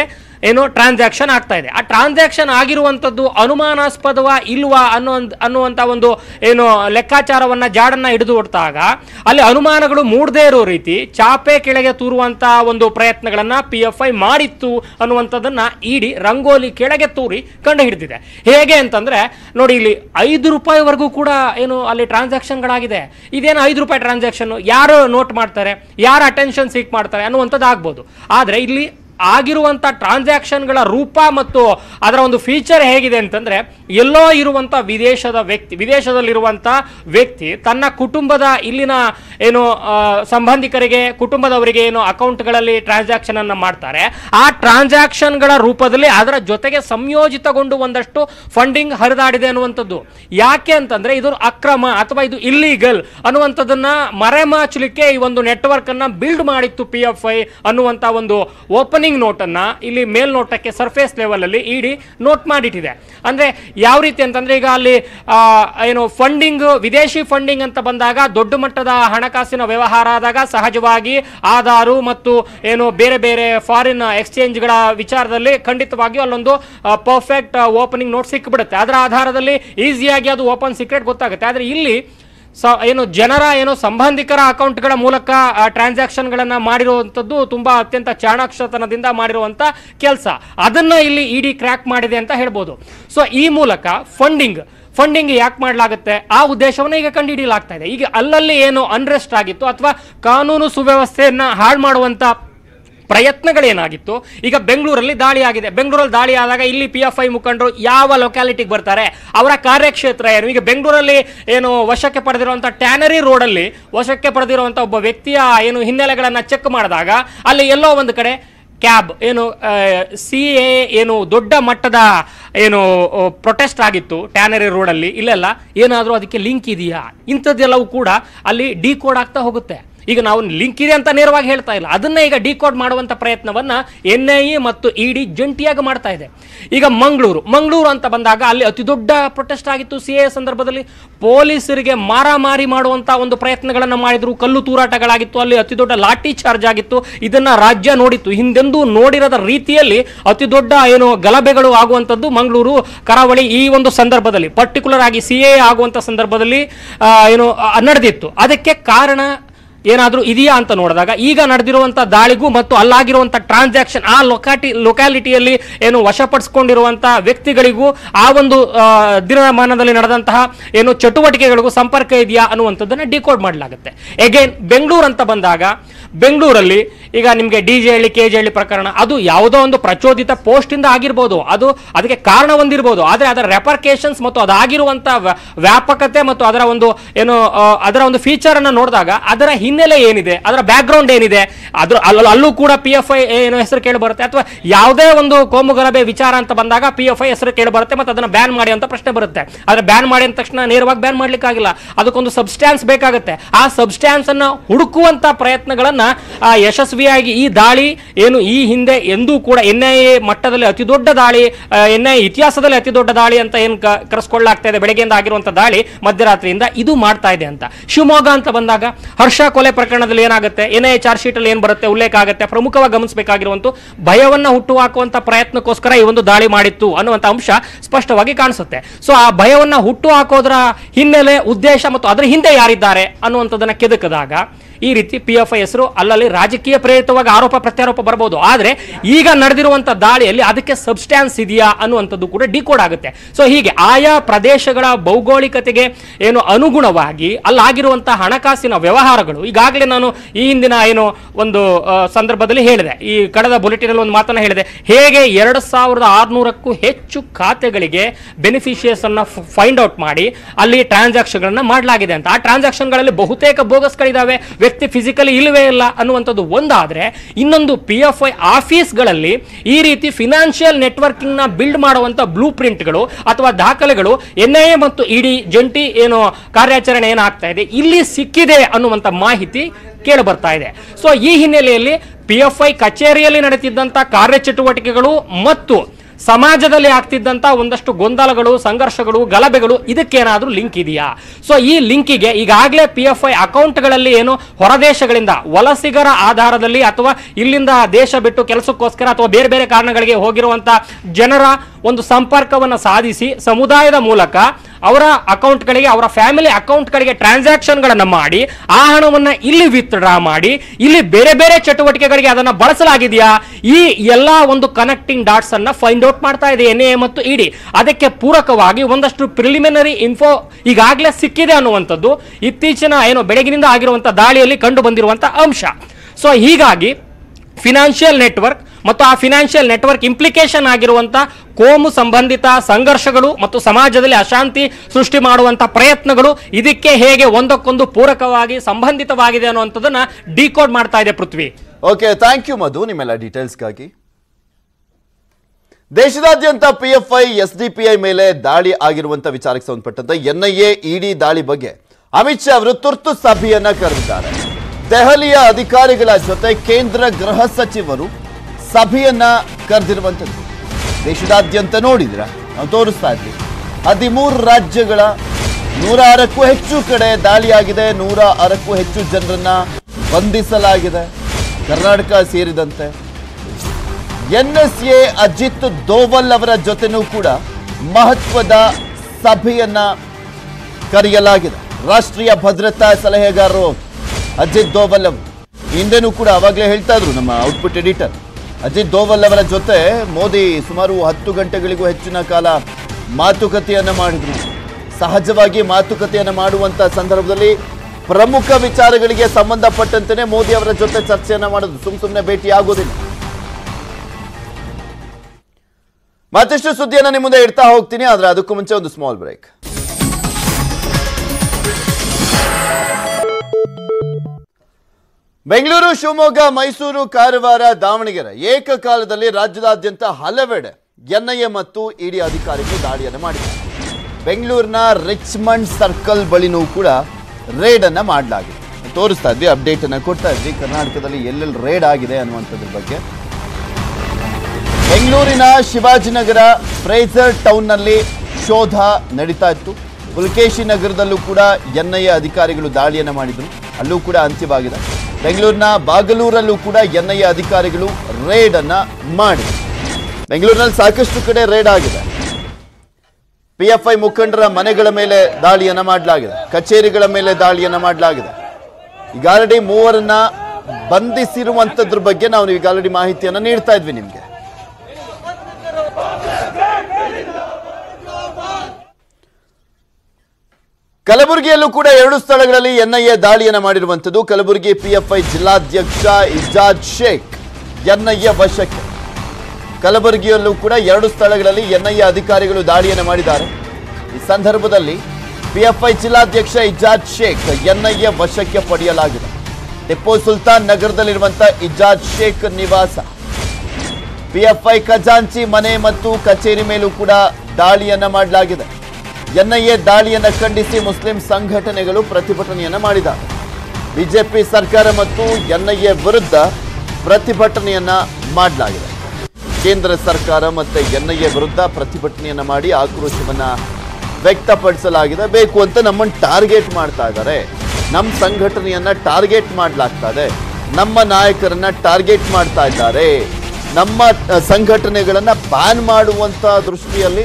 ಏನೋ ಟ್ರಾನ್ಸಾಕ್ಷನ್ ಆಗ್ತಾ ಇದೆ. ಆ ಟ್ರಾನ್ಸಾಕ್ಷನ್ ಆಗಿರುವಂಥದ್ದು ಅನುಮಾನಾಸ್ಪದವಾ ಇಲ್ವಾ ಅನ್ನೋ ಅನ್ನುವಂಥ ಒಂದು ಏನೋ ಲೆಕ್ಕಾಚಾರವನ್ನು, ಜಾಡನ್ನು ಹಿಡಿದು ಹೊಡ್ತಾಗ ಅಲ್ಲಿ ಅನುಮಾನಗಳು ಮೂಡದೇ ಇರೋ ರೀತಿ ಚಾಪೆ ಕೆಳಗೆ ತೂರುವಂಥ ಒಂದು ಪ್ರಯತ್ನಗಳನ್ನು ಪಿ ಎಫ್ ಐ ಮಾಡಿತ್ತು ಅನ್ನುವಂಥದ್ದನ್ನು ಇಡಿ ರಂಗೋಲಿ ಕೆಳಗೆ ತೂರಿ ಕಂಡು ಹಿಡಿದಿದೆ. ಹೇಗೆ ಅಂತಂದರೆ ನೋಡಿ, ಇಲ್ಲಿ ಐದು ರೂಪಾಯಿವರೆಗೂ ಕೂಡ ಏನು ಅಲ್ಲಿ ಟ್ರಾನ್ಸಾಕ್ಷನ್ಗಳಾಗಿದೆ. ಇದೇನು ಐದು ರೂಪಾಯಿ ಟ್ರಾನ್ಸಾಕ್ಷನ್ನು ಯಾರು ನೋಟ್ ಮಾಡ್ತಾರೆ, ಯಾರು ಅಟೆನ್ಷನ್ ಸೀಕ್ ಮಾಡ್ತಾರೆ ಅನ್ನುವಂಥದ್ದು ಆಗ್ಬೋದು. ಆದರೆ ಇಲ್ಲಿ ಆಗಿರುವಂಥ ಟ್ರಾನ್ಸಾಕ್ಷನ್ಗಳ ರೂಪ ಮತ್ತು ಅದರ ಒಂದು ಫೀಚರ್ ಹೇಗಿದೆ ಅಂತಂದರೆ, ಎಲ್ಲೋ ಇರುವಂಥ ವಿದೇಶದ ವ್ಯಕ್ತಿ ವಿದೇಶದಲ್ಲಿರುವಂಥ ವ್ಯಕ್ತಿ ತನ್ನ ಕುಟುಂಬದ ಇಲ್ಲಿನ ಏನು ಸಂಬಂಧಿಕರಿಗೆ, ಕುಟುಂಬದವರಿಗೆ ಏನು ಅಕೌಂಟ್ಗಳಲ್ಲಿ ಟ್ರಾನ್ಸಾಕ್ಷನನ್ನು ಮಾಡ್ತಾರೆ. ಆ ಟ್ರಾನ್ಸಾಕ್ಷನ್ಗಳ ರೂಪದಲ್ಲಿ ಅದರ ಜೊತೆಗೆ ಸಂಯೋಜಿತಗೊಂಡು ಒಂದಷ್ಟು ಫಂಡಿಂಗ್ ಹರಿದಾಡಿದೆ ಅನ್ನುವಂಥದ್ದು. ಯಾಕೆ ಅಂತಂದರೆ ಇದು ಅಕ್ರಮ ಅಥವಾ ಇದು ಇಲ್ಲೀಗಲ್ ಅನ್ನುವಂಥದ್ದನ್ನು ಮರೆಮಾಚಲಿಕ್ಕೆ ಈ ಒಂದು ನೆಟ್ವರ್ಕನ್ನು ಬಿಲ್ಡ್ ಮಾಡಿತ್ತು ಪಿ ಎಫ್ ಐ ಅನ್ನುವಂಥ ಒಂದು ಓಪನಿಂಗ್ ನೋಟನ್ನ ಇಲ್ಲಿ ಮೇಲ್ನೋಟಕ್ಕೆ ಸರ್ಫೇಸ್ ಲೆವೆಲ್ ಅಲ್ಲಿ ಇಡಿ ನೋಟ್ ಮಾಡಿಟ್ಟಿದೆ. ಅಂದ್ರೆ ಯಾವ ರೀತಿ ಅಂತಂದ್ರೆ, ಈಗ ಅಲ್ಲಿ ಏನು ಫಂಡಿಂಗ್, ವಿದೇಶಿ ಫಂಡಿಂಗ್ ಅಂತ ಬಂದಾಗ ದೊಡ್ಡ ಮಟ್ಟದ ಹಣಕಾಸಿನ ವ್ಯವಹಾರ ಆದಾಗ ಸಹಜವಾಗಿ ಆಧಾರು ಮತ್ತು ಏನು ಬೇರೆ ಬೇರೆ ಫಾರಿನ್ ಎಕ್ಸ್ಚೇಂಜ್ಗಳ ವಿಚಾರದಲ್ಲಿ ಖಂಡಿತವಾಗಿಯೂ ಅಲ್ಲೊಂದು ಪರ್ಫೆಕ್ಟ್ ಓಪನಿಂಗ್ ನೋಟ್ ಸಿಕ್ಬಿಡುತ್ತೆ. ಅದರ ಆಧಾರದಲ್ಲಿ ಈಸಿಯಾಗಿ ಅದು ಓಪನ್ ಸೀಕ್ರೆಟ್ ಗೊತ್ತಾಗುತ್ತೆ. ಆದರೆ ಇಲ್ಲಿ ಸ ಏನು ಜನರ ಏನು ಸಂಬಂಧಿಕರ ಅಕೌಂಟ್ಗಳ ಮೂಲಕ ಟ್ರಾನ್ಸಾಕ್ಷನ್ಗಳನ್ನು ಮಾಡಿರುವಂಥದ್ದು ತುಂಬ ಅತ್ಯಂತ ಚಾಣಾಕ್ಷತನದಿಂದ ಮಾಡಿರುವಂಥ ಕೆಲಸ. ಅದನ್ನು ಇಲ್ಲಿ ಇಡಿ ಕ್ರ್ಯಾಕ್ ಮಾಡಿದೆ ಅಂತ ಹೇಳ್ಬೋದು. ಸೊ ಈ ಮೂಲಕ ಫಂಡಿಂಗ್ ಫಂಡಿಂಗ್ ಯಾಕೆ ಮಾಡಲಾಗುತ್ತೆ, ಆ ಉದ್ದೇಶವನ್ನು ಈಗ ಕಂಡುಹಿಡಿಯಲಾಗ್ತಾ ಇದೆ. ಈಗ ಅಲ್ಲಲ್ಲಿ ಏನು ಅನ್ರೆಸ್ಟ್ ಆಗಿತ್ತು ಅಥವಾ ಕಾನೂನು ಸುವ್ಯವಸ್ಥೆಯನ್ನು ಹಾಳು ಮಾಡುವಂಥ ಪ್ರಯತ್ನಗಳೇನಾಗಿತ್ತು, ಈಗ ಬೆಂಗಳೂರಲ್ಲಿ ದಾಳಿ ಆಗಿದೆ. ಬೆಂಗಳೂರಲ್ಲಿ ದಾಳಿ ಆದಾಗ ಇಲ್ಲಿ ಪಿ ಎಫ್ ಐ ಮುಖಂಡರು ಯಾವ ಲೊಕ್ಯಾಲಿಟಿಗೆ ಬರ್ತಾರೆ, ಅವರ ಕಾರ್ಯಕ್ಷೇತ್ರ ಏನು. ಈಗ ಬೆಂಗಳೂರಲ್ಲಿ ಏನು ವಶಕ್ಕೆ ಪಡೆದಿರುವಂಥ ಟ್ಯಾನರಿ ರೋಡಲ್ಲಿ ವಶಕ್ಕೆ ಪಡೆದಿರುವಂಥ ಒಬ್ಬ ವ್ಯಕ್ತಿಯ ಏನು ಹಿನ್ನೆಲೆಗಳನ್ನು ಚೆಕ್ ಮಾಡಿದಾಗ ಅಲ್ಲಿ ಎಲ್ಲೋ ಒಂದು ಕಡೆ ಕ್ಯಾಬ್ ಏನು ಸಿ ಎ ಏನು ದೊಡ್ಡ ಮಟ್ಟದ ಏನು ಪ್ರೊಟೆಸ್ಟ್ ಆಗಿತ್ತು ಟ್ಯಾನರಿ ರೋಡಲ್ಲಿ, ಇಲ್ಲೆಲ್ಲ ಏನಾದರೂ ಅದಕ್ಕೆ ಲಿಂಕ್ ಇದೆಯಾ, ಇಂಥದ್ದೆಲ್ಲವೂ ಕೂಡ ಅಲ್ಲಿ ಡಿಕೋಡ್ ಆಗ್ತಾ ಹೋಗುತ್ತೆ. ಈಗ ನಾವು ಲಿಂಕ್ ಇದೆ ಅಂತ ನೇರವಾಗಿ ಹೇಳ್ತಾ ಇಲ್ಲ, ಅದನ್ನ ಈಗ ಡಿಕೋಡ್ ಮಾಡುವಂಥ ಪ್ರಯತ್ನವನ್ನು ಎನ್ ಐ ಎ ಮತ್ತು ಇ ಡಿ ಜಂಟಿಯಾಗಿ ಮಾಡ್ತಾ ಇದೆ. ಈಗ ಮಂಗಳೂರು ಮಂಗಳೂರು ಅಂತ ಬಂದಾಗ ಅಲ್ಲಿ ಅತಿ ದೊಡ್ಡ ಪ್ರೊಟೆಸ್ಟ್ ಆಗಿತ್ತು. ಸಿ ಎ ಸಂದರ್ಭದಲ್ಲಿ ಪೊಲೀಸರಿಗೆ ಮಾರಾಮಾರಿ ಮಾಡುವಂಥ ಒಂದು ಪ್ರಯತ್ನಗಳನ್ನು ಮಾಡಿದ್ರು, ಕಲ್ಲು ತೂರಾಟಗಳಾಗಿತ್ತು, ಅಲ್ಲಿ ಅತಿ ದೊಡ್ಡ ಲಾಠಿ ಚಾರ್ಜ್ ಆಗಿತ್ತು. ಇದನ್ನ ರಾಜ್ಯ ನೋಡಿತ್ತು, ಹಿಂದೆಂದೂ ನೋಡಿರದ ರೀತಿಯಲ್ಲಿ ಅತಿ ದೊಡ್ಡ ಏನು ಗಲಭೆಗಳು ಆಗುವಂಥದ್ದು ಮಂಗಳೂರು ಕರಾವಳಿ ಈ ಒಂದು ಸಂದರ್ಭದಲ್ಲಿ, ಪರ್ಟಿಕ್ಯುಲರ್ ಆಗಿ ಸಿ ಎ ಆಗುವಂಥ ಸಂದರ್ಭದಲ್ಲಿ ಏನು ನಡೆದಿತ್ತು. ಅದಕ್ಕೆ ಕಾರಣ ಏನಾದರೂ ಇದೆಯಾ ಅಂತ ನೋಡಿದಾಗ ಈಗ ನಡೆದಿರುವಂಥ ದಾಳಿಗೂ ಮತ್ತು ಅಲ್ಲಾಗಿರುವಂಥ ಟ್ರಾನ್ಸಾಕ್ಷನ್ ಆ ಲೊಕಾಟಿ ಲೊಕ್ಯಾಲಿಟಿಯಲ್ಲಿ ಏನು ವಶಪಡಿಸ್ಕೊಂಡಿರುವಂಥ ವ್ಯಕ್ತಿಗಳಿಗೂ ಆ ಒಂದು ದಿನಮಾನದಲ್ಲಿ ನಡೆದಂತಹ ಏನು ಚಟುವಟಿಕೆಗಳಿಗೂ ಸಂಪರ್ಕ ಇದೆಯಾ ಅನ್ನುವಂಥದ್ದನ್ನು ಡಿಕೋಡ್ ಮಾಡಲಾಗುತ್ತೆ. ಎಗೇನ್ ಬೆಂಗಳೂರು ಅಂತ ಬಂದಾಗ ಬೆಂಗಳೂರಲ್ಲಿ ಈಗ ನಿಮಗೆ D J Halli K J Halli ಪ್ರಕರಣ ಅದು ಯಾವುದೋ ಒಂದು ಪ್ರಚೋದಿತ ಪೋಸ್ಟಿಂದ ಆಗಿರ್ಬೋದು, ಅದು ಅದಕ್ಕೆ ಕಾರಣ ಹೊಂದಿರ್ಬೋದು. ಆದರೆ ಅದರ ರೆಪರ್ಕೇಷನ್ಸ್ ಮತ್ತು ಅದಾಗಿರುವಂಥ ವ್ಯಾಪಕತೆ ಮತ್ತು ಅದರ ಒಂದು ಏನು ಅದರ ಒಂದು ಫೀಚರನ್ನು ನೋಡಿದಾಗ ಅದರ ಹಿಂದೆ ಹಿನ್ನೆಲೆ ಏನಿದೆ, ಅದರ ಬ್ಯಾಕ್ ಗ್ರೌಂಡ್ ಏನಿದೆ, ಅದರ ಅಲ್ಲೂ ಕೂಡ ಪಿ ಎಫ್ ಐ ಏನೋ ಹೆಸರು ಕೇಳಿ ಬರುತ್ತೆ, ಅಥವಾ ಯಾವುದೇ ಒಂದು ಕೋಮುಗಲಭೆ ವಿಚಾರ ಅಂತ ಬಂದಾಗ ಪಿ ಎಫ್ ಐ ಹೆಸರು ಕೇಳಿ ಬರುತ್ತೆ ಮತ್ತು ಅದನ್ನ ಬ್ಯಾನ್ ಮಾಡಿ ಅಂತ ಪ್ರಶ್ನೆ ಬರುತ್ತೆ. ಆದರೆ ಬ್ಯಾನ್ ಮಾಡಿ ಅಂದ ತಕ್ಷಣ ನೇರವಾಗಿ ಬ್ಯಾನ್ ಮಾಡ್ಲಿಕ್ಕೆ ಆಗಿಲ್ಲ, ಅದಕ್ಕೊಂದು ಸಬ್ಸ್ಟ್ಯಾನ್ಸ್ ಬೇಕಾಗುತ್ತೆ. ಆ ಸಬ್ಸ್ಟ್ಯಾನ್ಸ್ ಅನ್ನು ಹುಡುಕುವಂತ ಪ್ರಯತ್ನಗಳನ್ನ ಯಶಸ್ವಿಯಾಗಿ ಈ ದಾಳಿ ಏನು ಈ ಹಿಂದೆ ಎಂದೂ ಕೂಡ ಎನ್ ಐ ಎ ಮಟ್ಟದಲ್ಲಿ ಅತಿ ದೊಡ್ಡ ದಾಳಿ, ಎನ್ ಐ ಎ ಇತಿಹಾಸದಲ್ಲಿ ಅತಿ ದೊಡ್ಡ ದಾಳಿ ಅಂತ ಏನು ಕರೆಸ್ಕೊಳ್ಳಲಾಗ್ತಾ ಇದೆ, ಬೆಳಗ್ಗೆಯಿಂದ ಆಗಿರುವಂತ ದಾಳಿ ಮಧ್ಯರಾತ್ರಿಯಿಂದ ಇದು ಮಾಡ್ತಾ ಇದೆ ಅಂತ. ಶಿವಮೊಗ್ಗ ಅಂತ ಬಂದಾಗ ಹರ್ಷ ಕೊಲೆ ಪ್ರಕರಣದಲ್ಲಿ ಏನಾಗುತ್ತೆ, N I A charge sheet ಅಲ್ಲಿ ಏನ್ ಬರುತ್ತೆ ಉಲ್ಲೇಖ ಆಗುತ್ತೆ. ಪ್ರಮುಖವಾಗಿ ಗಮನಿಸಬೇಕಾಗಿರುವಂತ ಭಯವನ್ನ ಹುಟ್ಟು ಹಾಕುವಂತ ಪ್ರಯತ್ನಕ್ಕೋಸ್ಕರ ಈ ಒಂದು ದಾಳಿ ಮಾಡಿತ್ತು ಅನ್ನುವಂತ ಅಂಶ ಸ್ಪಷ್ಟವಾಗಿ ಕಾಣಿಸುತ್ತೆ. ಸೊ ಆ ಭಯವನ್ನ ಹುಟ್ಟು ಹಾಕೋದ್ರ ಹಿನ್ನೆಲೆ, ಉದ್ದೇಶ ಮತ್ತು ಅದರ ಹಿಂದೆ ಯಾರಿದ್ದಾರೆ ಅನ್ನುವಂಥದ್ದನ್ನ ಕೆದಕದಾಗ ಈ ರೀತಿ ಪಿ ಎಫ್ ಐ ಹೆಸರು ಅಲ್ಲಲ್ಲಿ ರಾಜಕೀಯ ಪ್ರೇರಿತವಾಗಿ ಆರೋಪ ಪ್ರತ್ಯಾರೋಪ ಬರಬಹುದು. ಆದರೆ ಈಗ ನಡೆದಿರುವಂಥ ದಾಳಿಯಲ್ಲಿ ಅದಕ್ಕೆ ಸಬ್ಸ್ಟ್ಯಾನ್ಸ್ ಇದೆಯಾ ಅನ್ನುವಂಥದ್ದು ಕೂಡ ಡಿಕೋಡ್ ಆಗುತ್ತೆ. ಸೊ ಹೀಗೆ ಆಯಾ ಪ್ರದೇಶಗಳ ಭೌಗೋಳಿಕತೆಗೆ ಏನು ಅನುಗುಣವಾಗಿ ಅಲ್ಲಾಗಿರುವಂಥ ಹಣಕಾಸಿನ ವ್ಯವಹಾರಗಳು, ಈಗಾಗಲೇ ನಾನು ಈ ಹಿಂದಿನ ಏನು ಒಂದು ಸಂದರ್ಭದಲ್ಲಿ ಹೇಳಿದೆ, ಈ ಕಳೆದ ಬುಲೆಟಿನಲ್ಲಿ ಒಂದು ಮಾತನ್ನು ಹೇಳಿದೆ, ಹೇಗೆ ಎರಡು ಸಾವಿರದ ಆರುನೂರಕ್ಕೂ ಹೆಚ್ಚು ಖಾತೆಗಳಿಗೆ ಬೆನಿಫಿಷಿಯರ್ಸ್ ಅನ್ನ ಫೈಂಡ್ ಔಟ್ ಮಾಡಿ ಅಲ್ಲಿ ಟ್ರಾನ್ಸಾಕ್ಷನ್ಗಳನ್ನು ಮಾಡಲಾಗಿದೆ ಅಂತ. ಆ ಟ್ರಾನ್ಸಾಕ್ಷನ್ಗಳಲ್ಲಿ ಬಹುತೇಕ ಬೋಗಸ್ಗಳಿದ್ದಾವೆ, ವ್ಯಕ್ತಿ ಫಿಸಿಕಲಿ ಇಲ್ಲವೇ ಇಲ್ಲ ಅನ್ನುವಂಥದ್ದು ಒಂದಾದರೆ, ಇನ್ನೊಂದು ಪಿ ಎಫ್ ಐ ಆಫೀಸ್ಗಳಲ್ಲಿ ಈ ರೀತಿ ಫಿನಾನ್ಷಿಯಲ್ ನೆಟ್ವರ್ಕಿಂಗ್ ನ ಬಿಲ್ಡ್ ಮಾಡುವಂತ ಬ್ಲೂ ಪ್ರಿಂಟ್ಗಳು ಅಥವಾ ದಾಖಲೆಗಳು ಎನ್ ಐ ಎ ಮತ್ತು ಇ ಡಿ ಜಂಟಿ ಏನು ಕಾರ್ಯಾಚರಣೆ ಏನಾಗ್ತಾ ಇದೆ ಇಲ್ಲಿ ಸಿಕ್ಕಿದೆ ಅನ್ನುವಂಥ ಮಾಹಿತಿ ಕೇಳಿ ಬರ್ತಾ ಇದೆ. ಸೊ ಈ ಹಿನ್ನೆಲೆಯಲ್ಲಿ ಪಿ ಎಫ್ ಐ ಕಚೇರಿಯಲ್ಲಿ ನಡೆದಿದ್ದಂಥ ಕಾರ್ಯಚಟುವಟಿಕೆಗಳು ಮತ್ತು ಸಮಾಜದಲ್ಲಿ ಆಗ್ತಿದ್ದಂಥ ಒಂದಷ್ಟು ಗೊಂದಲಗಳು, ಸಂಘರ್ಷಗಳು, ಗಲಭೆಗಳು ಇದಕ್ಕೇನಾದರೂ ಲಿಂಕ್ ಇದೆಯಾ? ಸೊ ಈ ಲಿಂಕಿಗೆ ಈಗಾಗಲೇ ಪಿ ಎಫ್ ಐ ಅಕೌಂಟ್ಗಳಲ್ಲಿ ಏನು ಹೊರದೇಶಗಳಿಂದ ವಲಸಿಗರ ಆಧಾರದಲ್ಲಿ ಅಥವಾ ಇಲ್ಲಿಂದ ದೇಶ ಬಿಟ್ಟು ಕೆಲಸಕ್ಕೋಸ್ಕರ ಅಥವಾ ಬೇರೆ ಬೇರೆ ಕಾರಣಗಳಿಗೆ ಹೋಗಿರುವಂಥ ಜನರ ಒಂದು ಸಂಪರ್ಕವನ್ನು ಸಾಧಿಸಿ ಸಮುದಾಯದ ಮೂಲಕ ಅವರ ಅಕೌಂಟ್ಗಳಿಗೆ, ಅವರ ಫ್ಯಾಮಿಲಿ ಅಕೌಂಟ್ಗಳಿಗೆ ಟ್ರಾನ್ಸಾಕ್ಷನ್ಗಳನ್ನು ಮಾಡಿ ಆ ಹಣವನ್ನು ಇಲ್ಲಿ ವಿತ್ಡ್ರಾ ಮಾಡಿ ಇಲ್ಲಿ ಬೇರೆ ಬೇರೆ ಚಟುವಟಿಕೆಗಳಿಗೆ ಅದನ್ನು ಬಳಸಲಾಗಿದೆಯಾ? ಈ ಎಲ್ಲ ಒಂದು ಕನೆಕ್ಟಿಂಗ್ ಡಾಟ್ಸ್ ಅನ್ನು ಫೈಂಡ್ ಔಟ್ ಮಾಡ್ತಾ ಇದೆ ಎನ್ ಐ ಎ ಮತ್ತು ಇ ಡಿ. ಅದಕ್ಕೆ ಪೂರಕವಾಗಿ ಒಂದಷ್ಟು ಪ್ರಿಲಿಮಿನರಿ ಇನ್ಫೋ ಈಗಾಗಲೇ ಸಿಕ್ಕಿದೆ ಅನ್ನುವಂಥದ್ದು ಇತ್ತೀಚಿನ ಏನೋ ಬೆಳಗಿನಿಂದ ಆಗಿರುವಂಥ ದಾಳಿಯಲ್ಲಿ ಕಂಡು ಬಂದಿರುವಂಥ ಅಂಶ. ಸೊ ಹೀಗಾಗಿ ಫಿನಾನ್ಷಿಯಲ್ ನೆಟ್ವರ್ಕ್ ಮತ್ತು ಆ ಫಿನಾನ್ಷಿಯಲ್ ನೆಟ್ವರ್ಕ್ ಇಂಪ್ಲಿಕೇಶನ್ ಆಗಿರುವಂಥ ಕೋಮು ಸಂಬಂಧಿತ ಸಂಘರ್ಷಗಳು ಮತ್ತು ಸಮಾಜದಲ್ಲಿ ಅಶಾಂತಿ ಸೃಷ್ಟಿ ಮಾಡುವಂಥ ಪ್ರಯತ್ನಗಳು ಇದಕ್ಕೆ ಹೇಗೆ ಒಂದಕ್ಕೊಂದು ಪೂರಕವಾಗಿ ಸಂಬಂಧಿತವಾಗಿದೆ ಅನ್ನುವಂಥದ್ದನ್ನ ಡಿಕೋಡ್ ಮಾಡ್ತಾ ಇದೆ Prithvi. Okay, thank you Madhu ನಿಮ್ಮೆಲ್ಲ ಡೀಟೇಲ್ಸ್ಗಾಗಿ. ದೇಶದಾದ್ಯಂತ P F I S D P I ಮೇಲೆ ದಾಳಿ ಆಗಿರುವಂಥ ವಿಚಾರಕ್ಕೆ ಸಂಬಂಧಪಟ್ಟಂತೆ N I A E D ದಾಳಿ ಬಗ್ಗೆ ಅಮಿತ್ ಶಾ ಅವರು ತುರ್ತು ಸಭೆಯನ್ನ ಕರೆದಿದ್ದಾರೆ. ದೆಹಲಿಯ ಅಧಿಕಾರಿಗಳ ಜೊತೆ ಕೇಂದ್ರ ಗೃಹ ಸಚಿವರು ಸಭೆಯನ್ನ ಕರೆದಿರುವಂಥದ್ದು ದೇಶದಾದ್ಯಂತ ನೋಡಿದ್ರೆ ನಾವು ತೋರಿಸ್ತಾ ಇದ್ವಿ. ಹದಿಮೂರು ರಾಜ್ಯಗಳ ನೂರ ಆರಕ್ಕೂ ಹೆಚ್ಚು ಕಡೆ ದಾಳಿಯಾಗಿದೆ, ನೂರ ಆರಕ್ಕೂ ಹೆಚ್ಚು ಜನರನ್ನ ಬಂಧಿಸಲಾಗಿದೆ, ಕರ್ನಾಟಕ ಸೇರಿದಂತೆ. N S A Ajit Doval ಅವರ ಜೊತೆನೂ ಕೂಡ ಮಹತ್ವದ ಸಭೆಯನ್ನ ಕರೆಯಲಾಗಿದೆ. ರಾಷ್ಟ್ರೀಯ ಭದ್ರತಾ ಸಲಹೆಗಾರರು ಅಜಿತ್ ದೋವಲ್ ಅವರು ಹಿಂದೆನೂ ಕೂಡ ಅವಾಗಲೇ ಹೇಳ್ತಾ ಇದ್ರು ನಮ್ಮ ಔಟ್ಪುಟ್ ಎಡಿಟರ್, ಅಜಿತ್ ದೋವಲ್ ಅವರ ಜೊತೆ ಮೋದಿ ಸುಮಾರು ಹತ್ತು ಗಂಟೆಗಳಿಗೂ ಹೆಚ್ಚಿನ ಕಾಲ ಮಾತುಕತೆಯನ್ನು ಮಾಡಿದರು. ಸಹಜವಾಗಿ ಮಾತುಕತೆಯನ್ನು ಮಾಡುವಂಥ ಸಂದರ್ಭದಲ್ಲಿ ಪ್ರಮುಖ ವಿಚಾರಗಳಿಗೆ ಸಂಬಂಧಪಟ್ಟಂತೆ ಮೋದಿ ಅವರ ಜೊತೆ ಚರ್ಚೆಯನ್ನು ಮಾಡೋದು, ಸುಮ್ ಸುಮ್ಮನೆ ಭೇಟಿ ಆಗೋದಿಲ್ಲ. ಮತ್ತಷ್ಟು ಸುದ್ದಿಯನ್ನು ನಿಮ್ಮ ಮುಂದೆ ಇಡ್ತಾ ಹೋಗ್ತೀನಿ, ಆದರೆ ಅದಕ್ಕೂ ಮುಂಚೆ ಒಂದು ಸ್ಮಾಲ್ ಬ್ರೇಕ್. ಬೆಂಗಳೂರು, ಶಿವಮೊಗ್ಗ, ಮೈಸೂರು, ಕಾರವಾರ, ದಾವಣಗೆರೆ ಏಕಕಾಲದಲ್ಲಿ ರಾಜ್ಯದಾದ್ಯಂತ ಹಲವೆಡೆ ಎನ್ ಐ ಎ ಮತ್ತು ಇ ಡಿ ಅಧಿಕಾರಿಗಳು ದಾಳಿಯನ್ನು ಮಾಡಿದ್ದಾರೆ. ಬೆಂಗಳೂರಿನ ರಿಚ್ಮಂಡ್ ಸರ್ಕಲ್ ಬಳಿನೂ ಕೂಡ ರೇಡ್ ಅನ್ನು ಮಾಡಲಾಗಿದೆ. ತೋರಿಸ್ತಾ ಇದ್ವಿ, ಅಪ್ಡೇಟ್ ಅನ್ನು ಕೊಡ್ತಾ ಇದ್ವಿ, ಕರ್ನಾಟಕದಲ್ಲಿ ಎಲ್ಲೆಲ್ಲಿ ರೇಡ್ ಆಗಿದೆ ಅನ್ನುವಂಥದ್ರ ಬಗ್ಗೆ. ಬೆಂಗಳೂರಿನ ಶಿವಾಜಿನಗರ, ಫ್ರೇಸರ್ ಟೌನ್ನಲ್ಲಿ ಶೋಧ ನಡೀತಾ ಇತ್ತು. ಪುಲಕೇಶಿ ನಗರದಲ್ಲೂ ಕೂಡ ಎನ್ ಐ ಎ ಅಧಿಕಾರಿಗಳು ದಾಳಿಯನ್ನು ಮಾಡಿದರು, ಅಲ್ಲೂ ಕೂಡ ಅಂತ್ಯವಾಗಿದೆ. ಬೆಂಗಳೂರಿನ ಬಾಗಲೂರಲ್ಲೂ ಕೂಡ ಎನ್ ಐ ಎ ಅಧಿಕಾರಿಗಳು ರೇಡ್ ಅನ್ನ ಮಾಡಿ, ಬೆಂಗಳೂರಿನಲ್ಲಿ ಸಾಕಷ್ಟು ಕಡೆ ರೇಡ್ ಆಗಿದೆ. ಪಿ ಎಫ್ ಐ ಮುಖಂಡರ ಮನೆಗಳ ಮೇಲೆ ದಾಳಿಯನ್ನ ಮಾಡಲಾಗಿದೆ, ಕಚೇರಿಗಳ ಮೇಲೆ ದಾಳಿಯನ್ನ ಮಾಡಲಾಗಿದೆ. ಈಗ ಆಲ್ರೆಡಿ ಮೂವರನ್ನ ಬಂಧಿಸಿರುವಂತದ್ರ ಬಗ್ಗೆ ನಾವು ಈಗ ಆಲ್ರೆಡಿ ಮಾಹಿತಿಯನ್ನ ನೀಡ್ತಾ ಇದ್ವಿ ನಿಮ್ಗೆ. ಕಲಬುರಗಿಯಲ್ಲೂ ಕೂಡ ಎರಡು ಸ್ಥಳಗಳಲ್ಲಿ ಎನ್ ಐ ಎ ದಾಳಿಯನ್ನು ಮಾಡಿರುವಂಥದ್ದು. ಕಲಬುರಗಿ ಪಿ ಎಫ್ ಐ ಜಿಲ್ಲಾಧ್ಯಕ್ಷ Ijaz Shaikh N I A ವಶಕ್ಕೆ. ಕಲಬುರಗಿಯಲ್ಲೂ ಕೂಡ ಎರಡು ಸ್ಥಳಗಳಲ್ಲಿ ಎನ್ ಐ ಎ ಅಧಿಕಾರಿಗಳು ದಾಳಿಯನ್ನು ಮಾಡಿದ್ದಾರೆ. ಈ ಸಂದರ್ಭದಲ್ಲಿ ಪಿ ಎಫ್ ಐ ಜಿಲ್ಲಾಧ್ಯಕ್ಷ Ijaz Shaikh N I A ವಶಕ್ಕೆ ಪಡೆಯಲಾಗಿದೆ. ಟಿಪ್ಪು ಸುಲ್ತಾನ್ ನಗರದಲ್ಲಿರುವಂತಹ ಇಜಾಜ್ ಶೇಖ್ ನಿವಾಸ ಪಿ ಎಫ್ ಐ ಖಜಾಂಚಿ ಮನೆ ಮತ್ತು ಕಚೇರಿ ಮೇಲೂ ಕೂಡ ದಾಳಿಯನ್ನ ಮಾಡಲಾಗಿದೆ. ಎನ್ ಐ ಎ ದಾಳಿಯನ್ನ ಖಂಡಿಸಿ ಮುಸ್ಲಿಂ ಸಂಘಟನೆಗಳು ಪ್ರತಿಭಟನೆಯನ್ನ ಮಾಡಿದ್ದಾರೆ. ಬಿಜೆಪಿ ಸರ್ಕಾರ ಮತ್ತು ಎನ್ ಐ ಎ ವಿರುದ್ಧ ಪ್ರತಿಭಟನೆಯನ್ನ ಮಾಡಲಾಗಿದೆ. ಕೇಂದ್ರ ಸರ್ಕಾರ ಮತ್ತು ಎನ್ ಐ ಎ ವಿರುದ್ಧ ಪ್ರತಿಭಟನೆಯನ್ನ ಮಾಡಿ ಆಕ್ರೋಶವನ್ನ ವ್ಯಕ್ತಪಡಿಸಲಾಗಿದೆ. ಬೇಕು ಅಂತ ನಮ್ಮನ್ನು ಟಾರ್ಗೆಟ್ ಮಾಡ್ತಾ ಇದ್ದಾರೆ, ನಮ್ಮ ಸಂಘಟನೆಯನ್ನ ಟಾರ್ಗೆಟ್ ಮಾಡಲಾಗ್ತಾ ಇದೆ, ನಮ್ಮ ನಾಯಕರನ್ನ ಟಾರ್ಗೆಟ್ ಮಾಡ್ತಾ ಇದ್ದಾರೆ, ನಮ್ಮ ಸಂಘಟನೆಗಳನ್ನ ಬ್ಯಾನ್ ಮಾಡುವಂತ ದೃಷ್ಟಿಯಲ್ಲಿ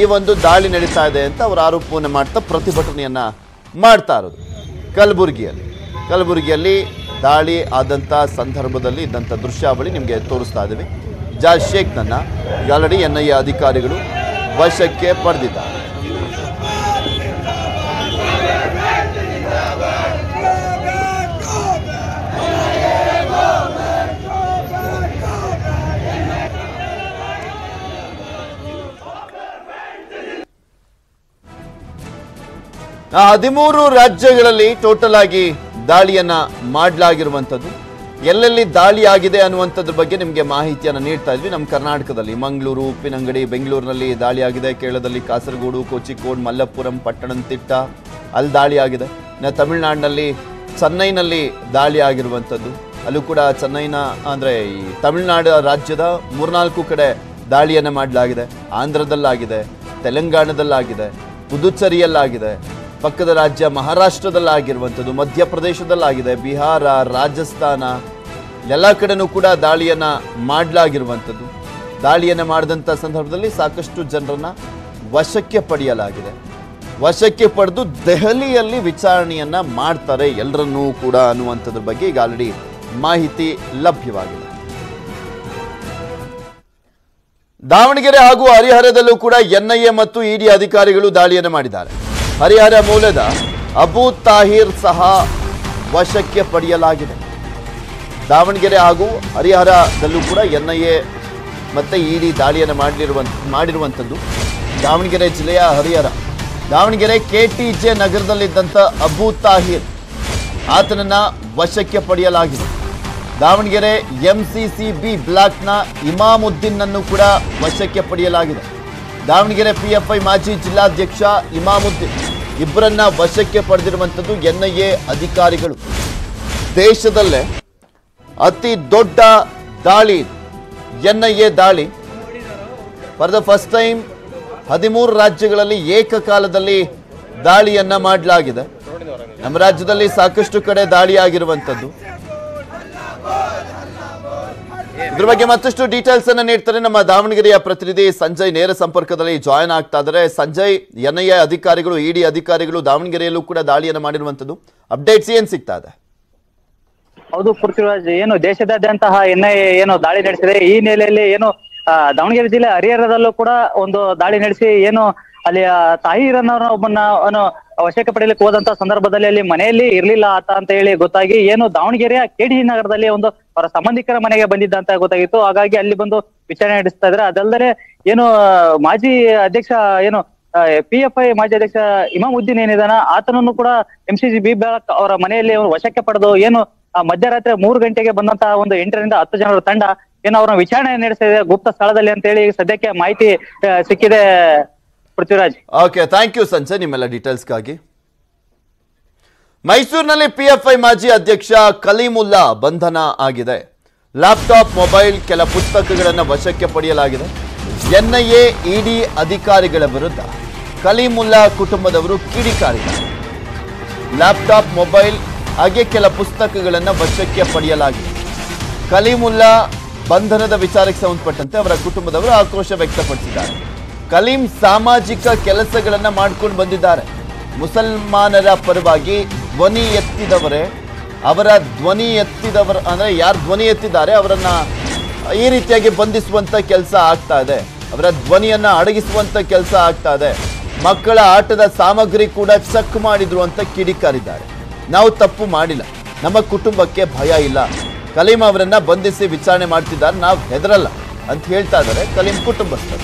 ಈ ಒಂದು ದಾಳಿ ನಡೀತಾ ಇದೆ ಅಂತ ಅವರು ಆರೋಪವನ್ನು ಮಾಡ್ತಾ ಪ್ರತಿಭಟನೆಯನ್ನ ಮಾಡ್ತಾ ಇರೋದು. ಕಲಬುರಗಿಯಲ್ಲಿ ಕಲಬುರಗಿಯಲ್ಲಿ ದಾಳಿ ಆದಂಥ ಸಂದರ್ಭದಲ್ಲಿ ಇದ್ದಂಥ ದೃಶ್ಯಾವಳಿ ನಿಮಗೆ ತೋರಿಸ್ತಾ ಇದ್ದೀವಿ. ಜಾಜ್ ಶೇಖ್ನನ್ನು ಆಲ್ರೆಡಿ ಎನ್ ಐ ಎ ಅಧಿಕಾರಿಗಳು ವಶಕ್ಕೆ ಪಡೆದಿದ್ದಾರೆ. ಹದಿಮೂರು ರಾಜ್ಯಗಳಲ್ಲಿ ಟೋಟಲ್ ಆಗಿ ದಾಳಿಯನ್ನ ಮಾಡಲಾಗಿರುವಂಥದ್ದು, ಎಲ್ಲೆಲ್ಲಿ ದಾಳಿ ಆಗಿದೆ ಅನ್ನುವಂಥದ್ರ ಬಗ್ಗೆ ನಿಮಗೆ ಮಾಹಿತಿಯನ್ನು ನೀಡ್ತಾ ಇದ್ವಿ. ನಮ್ಮ ಕರ್ನಾಟಕದಲ್ಲಿ ಮಂಗಳೂರು, ಉಪ್ಪಿನಂಗಡಿ, ಬೆಂಗಳೂರಿನಲ್ಲಿ ದಾಳಿ ಆಗಿದೆ. ಕೇರಳದಲ್ಲಿ ಕಾಸರಗೋಡು, ಕೋಚಿಕೋಡ್, ಮಲ್ಲಪುರಂ, ಪಟ್ಟಣಂತಿಟ್ಟ ಅಲ್ಲಿ ದಾಳಿ ಆಗಿದೆ. ಇನ್ನು ತಮಿಳುನಾಡಿನಲ್ಲಿ ಚೆನ್ನೈನಲ್ಲಿ ದಾಳಿ ಆಗಿರುವಂಥದ್ದು, ಅಲ್ಲೂ ಕೂಡ ಚೆನ್ನೈನ ಅಂದರೆ ಈ ತಮಿಳುನಾಡು ರಾಜ್ಯದ ಮೂರ್ನಾಲ್ಕು ಕಡೆ ದಾಳಿಯನ್ನು ಮಾಡಲಾಗಿದೆ. ಆಂಧ್ರದಲ್ಲಾಗಿದೆ, ತೆಲಂಗಾಣದಲ್ಲಾಗಿದೆ, ಪುದುಚೇರಿಯಲ್ಲಾಗಿದೆ, ಪಕ್ಕದ ರಾಜ್ಯ ಮಹಾರಾಷ್ಟ್ರದಲ್ಲಾಗಿರುವಂಥದ್ದು, ಮಧ್ಯಪ್ರದೇಶದಲ್ಲಾಗಿದೆ, ಬಿಹಾರ, ರಾಜಸ್ಥಾನ ಎಲ್ಲ ಕಡೆಯೂ ಕೂಡ ದಾಳಿಯನ್ನು ಮಾಡಲಾಗಿರುವಂಥದ್ದು. ದಾಳಿಯನ್ನು ಮಾಡಿದಂಥ ಸಂದರ್ಭದಲ್ಲಿ ಸಾಕಷ್ಟು ಜನರನ್ನು ವಶಕ್ಕೆ ಪಡೆಯಲಾಗಿದೆ. ವಶಕ್ಕೆ ಪಡೆದು ದೆಹಲಿಯಲ್ಲಿ ವಿಚಾರಣೆಯನ್ನು ಮಾಡ್ತಾರೆ ಎಲ್ಲರನ್ನೂ ಕೂಡ ಅನ್ನುವಂಥದ್ರ ಬಗ್ಗೆ ಈಗ ಆಲ್ರೆಡಿ ಮಾಹಿತಿ ಲಭ್ಯವಾಗಿದೆ. ದಾವಣಗೆರೆ ಹಾಗೂ ಹರಿಹರದಲ್ಲೂ ಕೂಡ ಎನ್ ಐ ಎ ಮತ್ತು ಇ ಡಿ ಅಧಿಕಾರಿಗಳು ದಾಳಿಯನ್ನು ಮಾಡಿದ್ದಾರೆ. ಹರಿಹರ ಮೂಲದ ಅಬು ತಾಹಿರ್ ಸಹ ವಶಕ್ಕೆ ಪಡೆಯಲಾಗಿದೆ. ದಾವಣಗೆರೆ ಹಾಗೂ ಹರಿಹರದಲ್ಲೂ ಕೂಡ ಎನ್ ಐ ಎ ಮತ್ತು ಇ ಡಿ ದಾಳಿಯನ್ನು ಮಾಡಿರುವಂಥ ಮಾಡಿರುವಂಥದ್ದು ದಾವಣಗೆರೆ ಜಿಲ್ಲೆಯ Harihara. Davanagere K T J ನಗರದಲ್ಲಿದ್ದಂಥ ಅಬು ತಾಹಿರ್ ಆತನನ್ನು ವಶಕ್ಕೆ ಪಡೆಯಲಾಗಿದೆ. Davanagere M C C B ಬ್ಲಾಕ್ನ ಇಮಾಮುದ್ದೀನ್ನನ್ನು ಕೂಡ ವಶಕ್ಕೆ ಪಡೆಯಲಾಗಿದೆ. ದಾವಣಗೆರೆ ಪಿ ಎಫ್ ಐ ಮಾಜಿ ಜಿಲ್ಲಾಧ್ಯಕ್ಷ ಇಮಾಮುದ್ದೀನ್ ಇಬ್ಬರನ್ನ ವಶಕ್ಕೆ ಪಡೆದಿರುವಂಥದ್ದು ಎನ್ ಐ ಎ ಅಧಿಕಾರಿಗಳು. ದೇಶದಲ್ಲೇ ಅತಿ ದೊಡ್ಡ ದಾಳಿ ಎನ್ ಐ ಎ ದಾಳಿ. ಫಾರ್ ದ ಫಸ್ಟ್ ಟೈಮ್ ಹದಿಮೂರು ರಾಜ್ಯಗಳಲ್ಲಿ ಏಕಕಾಲದಲ್ಲಿ ದಾಳಿಯನ್ನ ಮಾಡಲಾಗಿದೆ. ನಮ್ಮ ರಾಜ್ಯದಲ್ಲಿ ಸಾಕಷ್ಟು ಕಡೆ ದಾಳಿ ಆಗಿರುವಂಥದ್ದು. ಇದ್ರ ಬಗ್ಗೆ ಮತ್ತಷ್ಟು ಡೀಟೇಲ್ಸ್ ಅನ್ನ ನೀಡ್ತಾರೆ ನಮ್ಮ ದಾವಣಗೆರೆಯ ಪ್ರತಿನಿಧಿ ಸಂಜಯ್. ನೇರ ಸಂಪರ್ಕದಲ್ಲಿ ಜಾಯಿನ್ ಆಗ್ತಾ ಇದ್ದಾರೆ. ಸಂಜಯ್, ಎನ್ ಐ ಎ ಅಧಿಕಾರಿಗಳು, ಇ ಡಿ ಅಧಿಕಾರಿಗಳು ದಾವಣಗೆರೆಯಲ್ಲೂ ಕೂಡ ದಾಳಿಯನ್ನು ಮಾಡಿರುವಂತದ್ದು, ಅಪ್ಡೇಟ್ಸ್ ಏನ್ ಸಿಗ್ತಾ ಇದೆ? ಹೌದು ಪೃಥ್ವಿರಾಜ್, ಏನು ದೇಶದಾದ್ಯಂತಹ ಎನ್ ಐ ಎ ಏನು ದಾಳಿ ನಡೆಸಿದೆ. ಈ ನೆಲೆಯಲ್ಲಿ ಏನು ದಾವಣಗೆರೆ ಜಿಲ್ಲೆ ಹರಿಹರದಲ್ಲೂ ಕೂಡ ಒಂದು ದಾಳಿ ನಡೆಸಿ ಏನು ಅಲ್ಲಿ ತಾಹಿರ್ ಅನ್ನೋರ ಒಬ್ಬನ ವಶಕ್ಕೆ ಪಡೆಯಲಿಕ್ಕೆ ಹೋದಂತ ಸಂದರ್ಭದಲ್ಲಿ ಅಲ್ಲಿ ಮನೆಯಲ್ಲಿ ಇರ್ಲಿಲ್ಲ ಆತ ಅಂತ ಹೇಳಿ ಗೊತ್ತಾಗಿ ಏನು ದಾವಣಗೆರೆಯ ಕೆಡಿ ನಗರದಲ್ಲಿ ಒಂದು ಅವರ ಸಂಬಂಧಿಕರ ಮನೆಗೆ ಬಂದಿದ್ದ ಅಂತ ಗೊತ್ತಾಗಿತ್ತು. ಹಾಗಾಗಿ ಅಲ್ಲಿ ಬಂದು ವಿಚಾರಣೆ ನಡೆಸ್ತಾ ಇದ್ರೆ, ಅದಲ್ಲದೆ ಏನು ಮಾಜಿ ಅಧ್ಯಕ್ಷ ಏನು ಪಿ ಎಫ್ ಐ ಮಾಜಿ ಅಧ್ಯಕ್ಷ ಇಮಾಮುದ್ದೀನ್ ಏನಿದಾನ ಆತನನ್ನು ಕೂಡ M C C B block ಅವರ ಮನೆಯಲ್ಲಿ ವಶಕ್ಕೆ ಪಡೆದು ಏನು ಮಧ್ಯರಾತ್ರಿ ಮೂರು ಗಂಟೆಗೆ ಬಂದಂತಹ ಒಂದು ಎಂಟರಿಂದ ಹತ್ತು ಜನರ ತಂಡ ಏನು ಅವ್ರನ್ನ ವಿಚಾರಣೆ ನಡೆಸ್ತಾ ಇದೆ ಗುಪ್ತ ಸ್ಥಳದಲ್ಲಿ ಅಂತ ಹೇಳಿ ಸದ್ಯಕ್ಕೆ ಮಾಹಿತಿ ಸಿಕ್ಕಿದೆ Prithviraj. Okay, thank you Sanjay ನಿಮ್ಮೆಲ್ಲ ಡೀಟೇಲ್ಸ್ಗಾಗಿ. ಮೈಸೂರಿನಲ್ಲಿ ಪಿ ಎಫ್ ಐ ಮಾಜಿ ಅಧ್ಯಕ್ಷ ಕಲೀಮುಲ್ಲಾ ಬಂಧನ ಆಗಿದೆ. ಲ್ಯಾಪ್ಟಾಪ್, ಮೊಬೈಲ್, ಕೆಲ ಪುಸ್ತಕಗಳನ್ನು ವಶಕ್ಕೆ ಪಡೆಯಲಾಗಿದೆ. N I A E D ಅಧಿಕಾರಿಗಳ ವಿರುದ್ಧ ಕಲೀಮುಲ್ಲಾ ಕುಟುಂಬದವರು ಕಿಡಿಕಾರಿದ್ದಾರೆ. ಲ್ಯಾಪ್ಟಾಪ್, ಮೊಬೈಲ್ ಹಾಗೆ ಕೆಲ ಪುಸ್ತಕಗಳನ್ನು ವಶಕ್ಕೆ ಪಡೆಯಲಾಗಿದೆ. ಕಲೀಮುಲ್ಲಾ ಬಂಧನದ ವಿಚಾರಕ್ಕೆ ಸಂಬಂಧಪಟ್ಟಂತೆ ಅವರ ಕುಟುಂಬದವರು ಆಕ್ರೋಶ ವ್ಯಕ್ತಪಡಿಸಿದ್ದಾರೆ. ಕಲೀಂ ಸಾಮಾಜಿಕ ಕೆಲಸಗಳನ್ನು ಮಾಡ್ಕೊಂಡು ಬಂದಿದ್ದಾರೆ. ಮುಸಲ್ಮಾನರ ಪರವಾಗಿ ಧ್ವನಿ ಎತ್ತಿದವರೇ ಅವರ ಧ್ವನಿ ಎತ್ತಿದವರ ಅಂದರೆ ಯಾರು ಧ್ವನಿ ಎತ್ತಿದ್ದಾರೆ ಅವರನ್ನು ಈ ರೀತಿಯಾಗಿ ಬಂಧಿಸುವಂಥ ಕೆಲಸ ಆಗ್ತಾ ಇದೆ. ಅವರ ಧ್ವನಿಯನ್ನು ಅಡಗಿಸುವಂಥ ಕೆಲಸ ಆಗ್ತಾ ಇದೆ. ಮಕ್ಕಳ ಆಟದ ಸಾಮಗ್ರಿ ಕೂಡ ಚೆಕ್ ಮಾಡಿದ್ರು ಅಂತ ಕಿಡಿಕಾರಿದ್ದಾರೆ. ನಾವು ತಪ್ಪು ಮಾಡಿಲ್ಲ, ನಮ್ಮ ಕುಟುಂಬಕ್ಕೆ ಭಯ ಇಲ್ಲ, ಕಲೀಂ ಅವರನ್ನು ಬಂಧಿಸಿ ವಿಚಾರಣೆ ಮಾಡ್ತಿದ್ದಾರೆ, ನಾವು ಹೆದರಲ್ಲ ಅಂತ ಹೇಳ್ತಾ ಇದ್ದಾರೆ ಕಲೀಂ ಕುಟುಂಬಸ್ಥರು.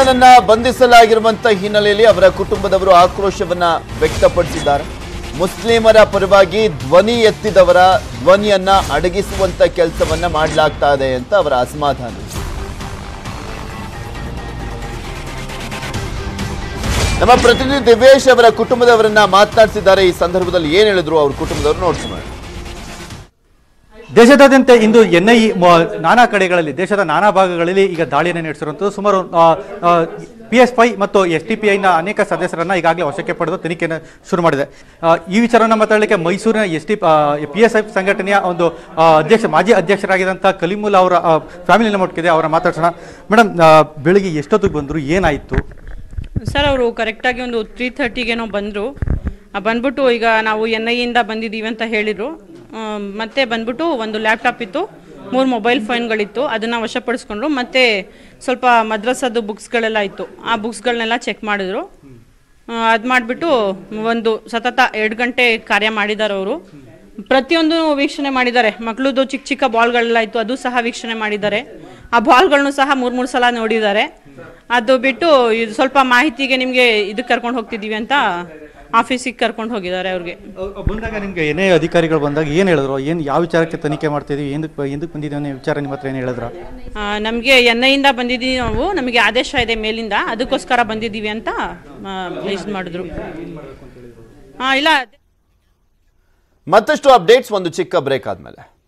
ಚೇತನನ್ನ ಬಂಧಿಸಲಾಗಿರುವಂತ ಹಿನ್ನೆಲೆಯಲ್ಲಿ ಅವರ ಕುಟುಂಬದವರು ಆಕ್ರೋಶವನ್ನ ವ್ಯಕ್ತಪಡಿಸಿದ್ದಾರೆ. ಮುಸ್ಲಿಮರ ಪರವಾಗಿ ಧ್ವನಿ ಎತ್ತಿದವರ ಧ್ವನಿಯನ್ನ ಅಡಗಿಸುವಂತ ಕೆಲಸವನ್ನ ಮಾಡಲಾಗ್ತಾ ಇದೆ ಅಂತ ಅವರ ಅಸಮಾಧಾನ. ನಮ್ಮ ಪ್ರತಿನಿಧಿ ದಿವೇಶ್ ಅವರ ಕುಟುಂಬದವರನ್ನ ಮಾತನಾಡಿಸಿದ್ದಾರೆ. ಈ ಸಂದರ್ಭದಲ್ಲಿ ಏನು ಹೇಳಿದ್ರು ಅವರ ಕುಟುಂಬದವರು ನೋಡ್ತೀವಿ. ದೇಶದಾದ್ಯಂತ ಇಂದು ಎನ್ಐಎ ನಾನಾ ಕಡೆಗಳಲ್ಲಿ ದೇಶದ ನಾನಾ ಭಾಗಗಳಲ್ಲಿ ಈಗ ದಾಳಿಯನ್ನು ನಡೆಸಿರುವಂಥದ್ದು. ಸುಮಾರು ಪಿ ಎಫ್ ಐ ಮತ್ತು ಎಸ್ ಡಿ ಪಿ ಐನ ಅನೇಕ ಸದಸ್ಯರನ್ನು ಈಗಾಗಲೇ ವಶಕ್ಕೆ ಪಡೆದು ತನಿಖೆಯನ್ನು ಶುರು ಮಾಡಿದೆ. ಈ ವಿಚಾರವನ್ನು ಮಾತಾಡಲಿಕ್ಕೆ ಮೈಸೂರಿನ S D P S I ಸಂಘಟನೆಯ ಒಂದು ಅಧ್ಯಕ್ಷ ಮಾಜಿ ಅಧ್ಯಕ್ಷರಾಗಿದ್ದಂಥ ಕಲಿಮುಲ್ಲಾ ಅವರ ಫ್ಯಾಮಿಲಿನ ಮುಟ್ಕಿದೆ. ಅವರ ಮಾತಾಡ್ಸೋಣ. ಮೇಡಮ್, ಬೆಳಿಗ್ಗೆ ಎಷ್ಟೊತ್ತಿಗೆ ಬಂದರು, ಏನಾಯಿತು? ಸರ್, ಅವರು ಕರೆಕ್ಟಾಗಿ ಒಂದು ತ್ರೀ ಥರ್ಟಿಗೇನೋ ಬಂದರು. ಬಂದ್ಬಿಟ್ಟು ಈಗ ನಾವು ಎನ್ ಐ ಇಂದ ಬಂದಿದ್ದೀವಿ ಅಂತ ಹೇಳಿದರು. ಮತ್ತೆ ಬಂದ್ಬಿಟ್ಟು ಒಂದು ಲ್ಯಾಪ್ಟಾಪ್ ಇತ್ತು, ಮೂರು ಮೊಬೈಲ್ ಫೋನ್ಗಳಿತ್ತು, ಅದನ್ನು ವಶಪಡಿಸ್ಕೊಂಡ್ರು. ಮತ್ತೆ ಸ್ವಲ್ಪ ಮದ್ರಸಾದು ಬುಕ್ಸ್ಗಳೆಲ್ಲ ಇತ್ತು, ಆ ಬುಕ್ಸ್ಗಳನ್ನೆಲ್ಲ ಚೆಕ್ ಮಾಡಿದ್ರು. ಅದು ಮಾಡಿಬಿಟ್ಟು ಒಂದು ಸತತ ಎರಡು ಗಂಟೆ ಕಾರ್ಯ ಮಾಡಿದ್ದಾರೆ ಅವರು. ಪ್ರತಿಯೊಂದು ವೀಕ್ಷಣೆ ಮಾಡಿದ್ದಾರೆ. ಮಕ್ಕಳದು ಚಿಕ್ಕ ಚಿಕ್ಕ ಬಾಲ್ಗಳೆಲ್ಲ ಇತ್ತು, ಅದು ಸಹ ವೀಕ್ಷಣೆ ಮಾಡಿದ್ದಾರೆ. ಆ ಬಾಲ್ಗಳನ್ನು ಸಹ ಮೂರು ಮೂರು ಸಲ ನೋಡಿದ್ದಾರೆ. ಅದು ಬಿಟ್ಟು ಇದು ಸ್ವಲ್ಪ ಮಾಹಿತಿಗೆ ನಿಮಗೆ ಇದಕ್ಕೆ ಕರ್ಕೊಂಡು ಹೋಗ್ತಿದ್ದೀವಿ ಅಂತ ಆಫೀಸಿಗೆ ಕರ್ಕೊಂಡು ಹೋಗಿದ್ದಾರೆ. ಅವ್ರಿಗೆ ಬಂದಾಗ ನಿಮಗೆ ಏನೇ ಅಧಿಕಾರಿಗಳು ಬಂದಾಗ ಏನು ಹೇಳಿದ್ರು? ಏನು ಯಾವ ವಿಚಾರಕ್ಕೆ ತನಿಖೆ ಮಾಡ್ತಿದ್ವಿ, ಏನಕ್ಕೆ ಏನಕ್ಕೆ ಬಂದಿದ್ದೀವಿ ವಿಚಾರ ನಿಮ್ಮ ಹತ್ರ ಏನು ಹೇಳಿದ್ರು? ನಮಗೆ ಎನ್ ಐ ಇಂದ ಬಂದಿದ್ದೀವಿ ನಾವು, ನಮಗೆ ಆದೇಶ ಇದೆ ಮೇಲಿಂದ, ಅದಕ್ಕೋಸ್ಕರ ಬಂದಿದ್ದೀವಿ ಅಂತ ಮೆಸೇಜ್ ಮಾಡಿದ್ರು. ಹಾಂ, ಇಲ್ಲ ಮತ್ತಷ್ಟು ಅಪ್ಡೇಟ್ಸ್ ಒಂದು ಚಿಕ್ಕ ಬ್ರೇಕ್ ಆದಮೇಲೆ.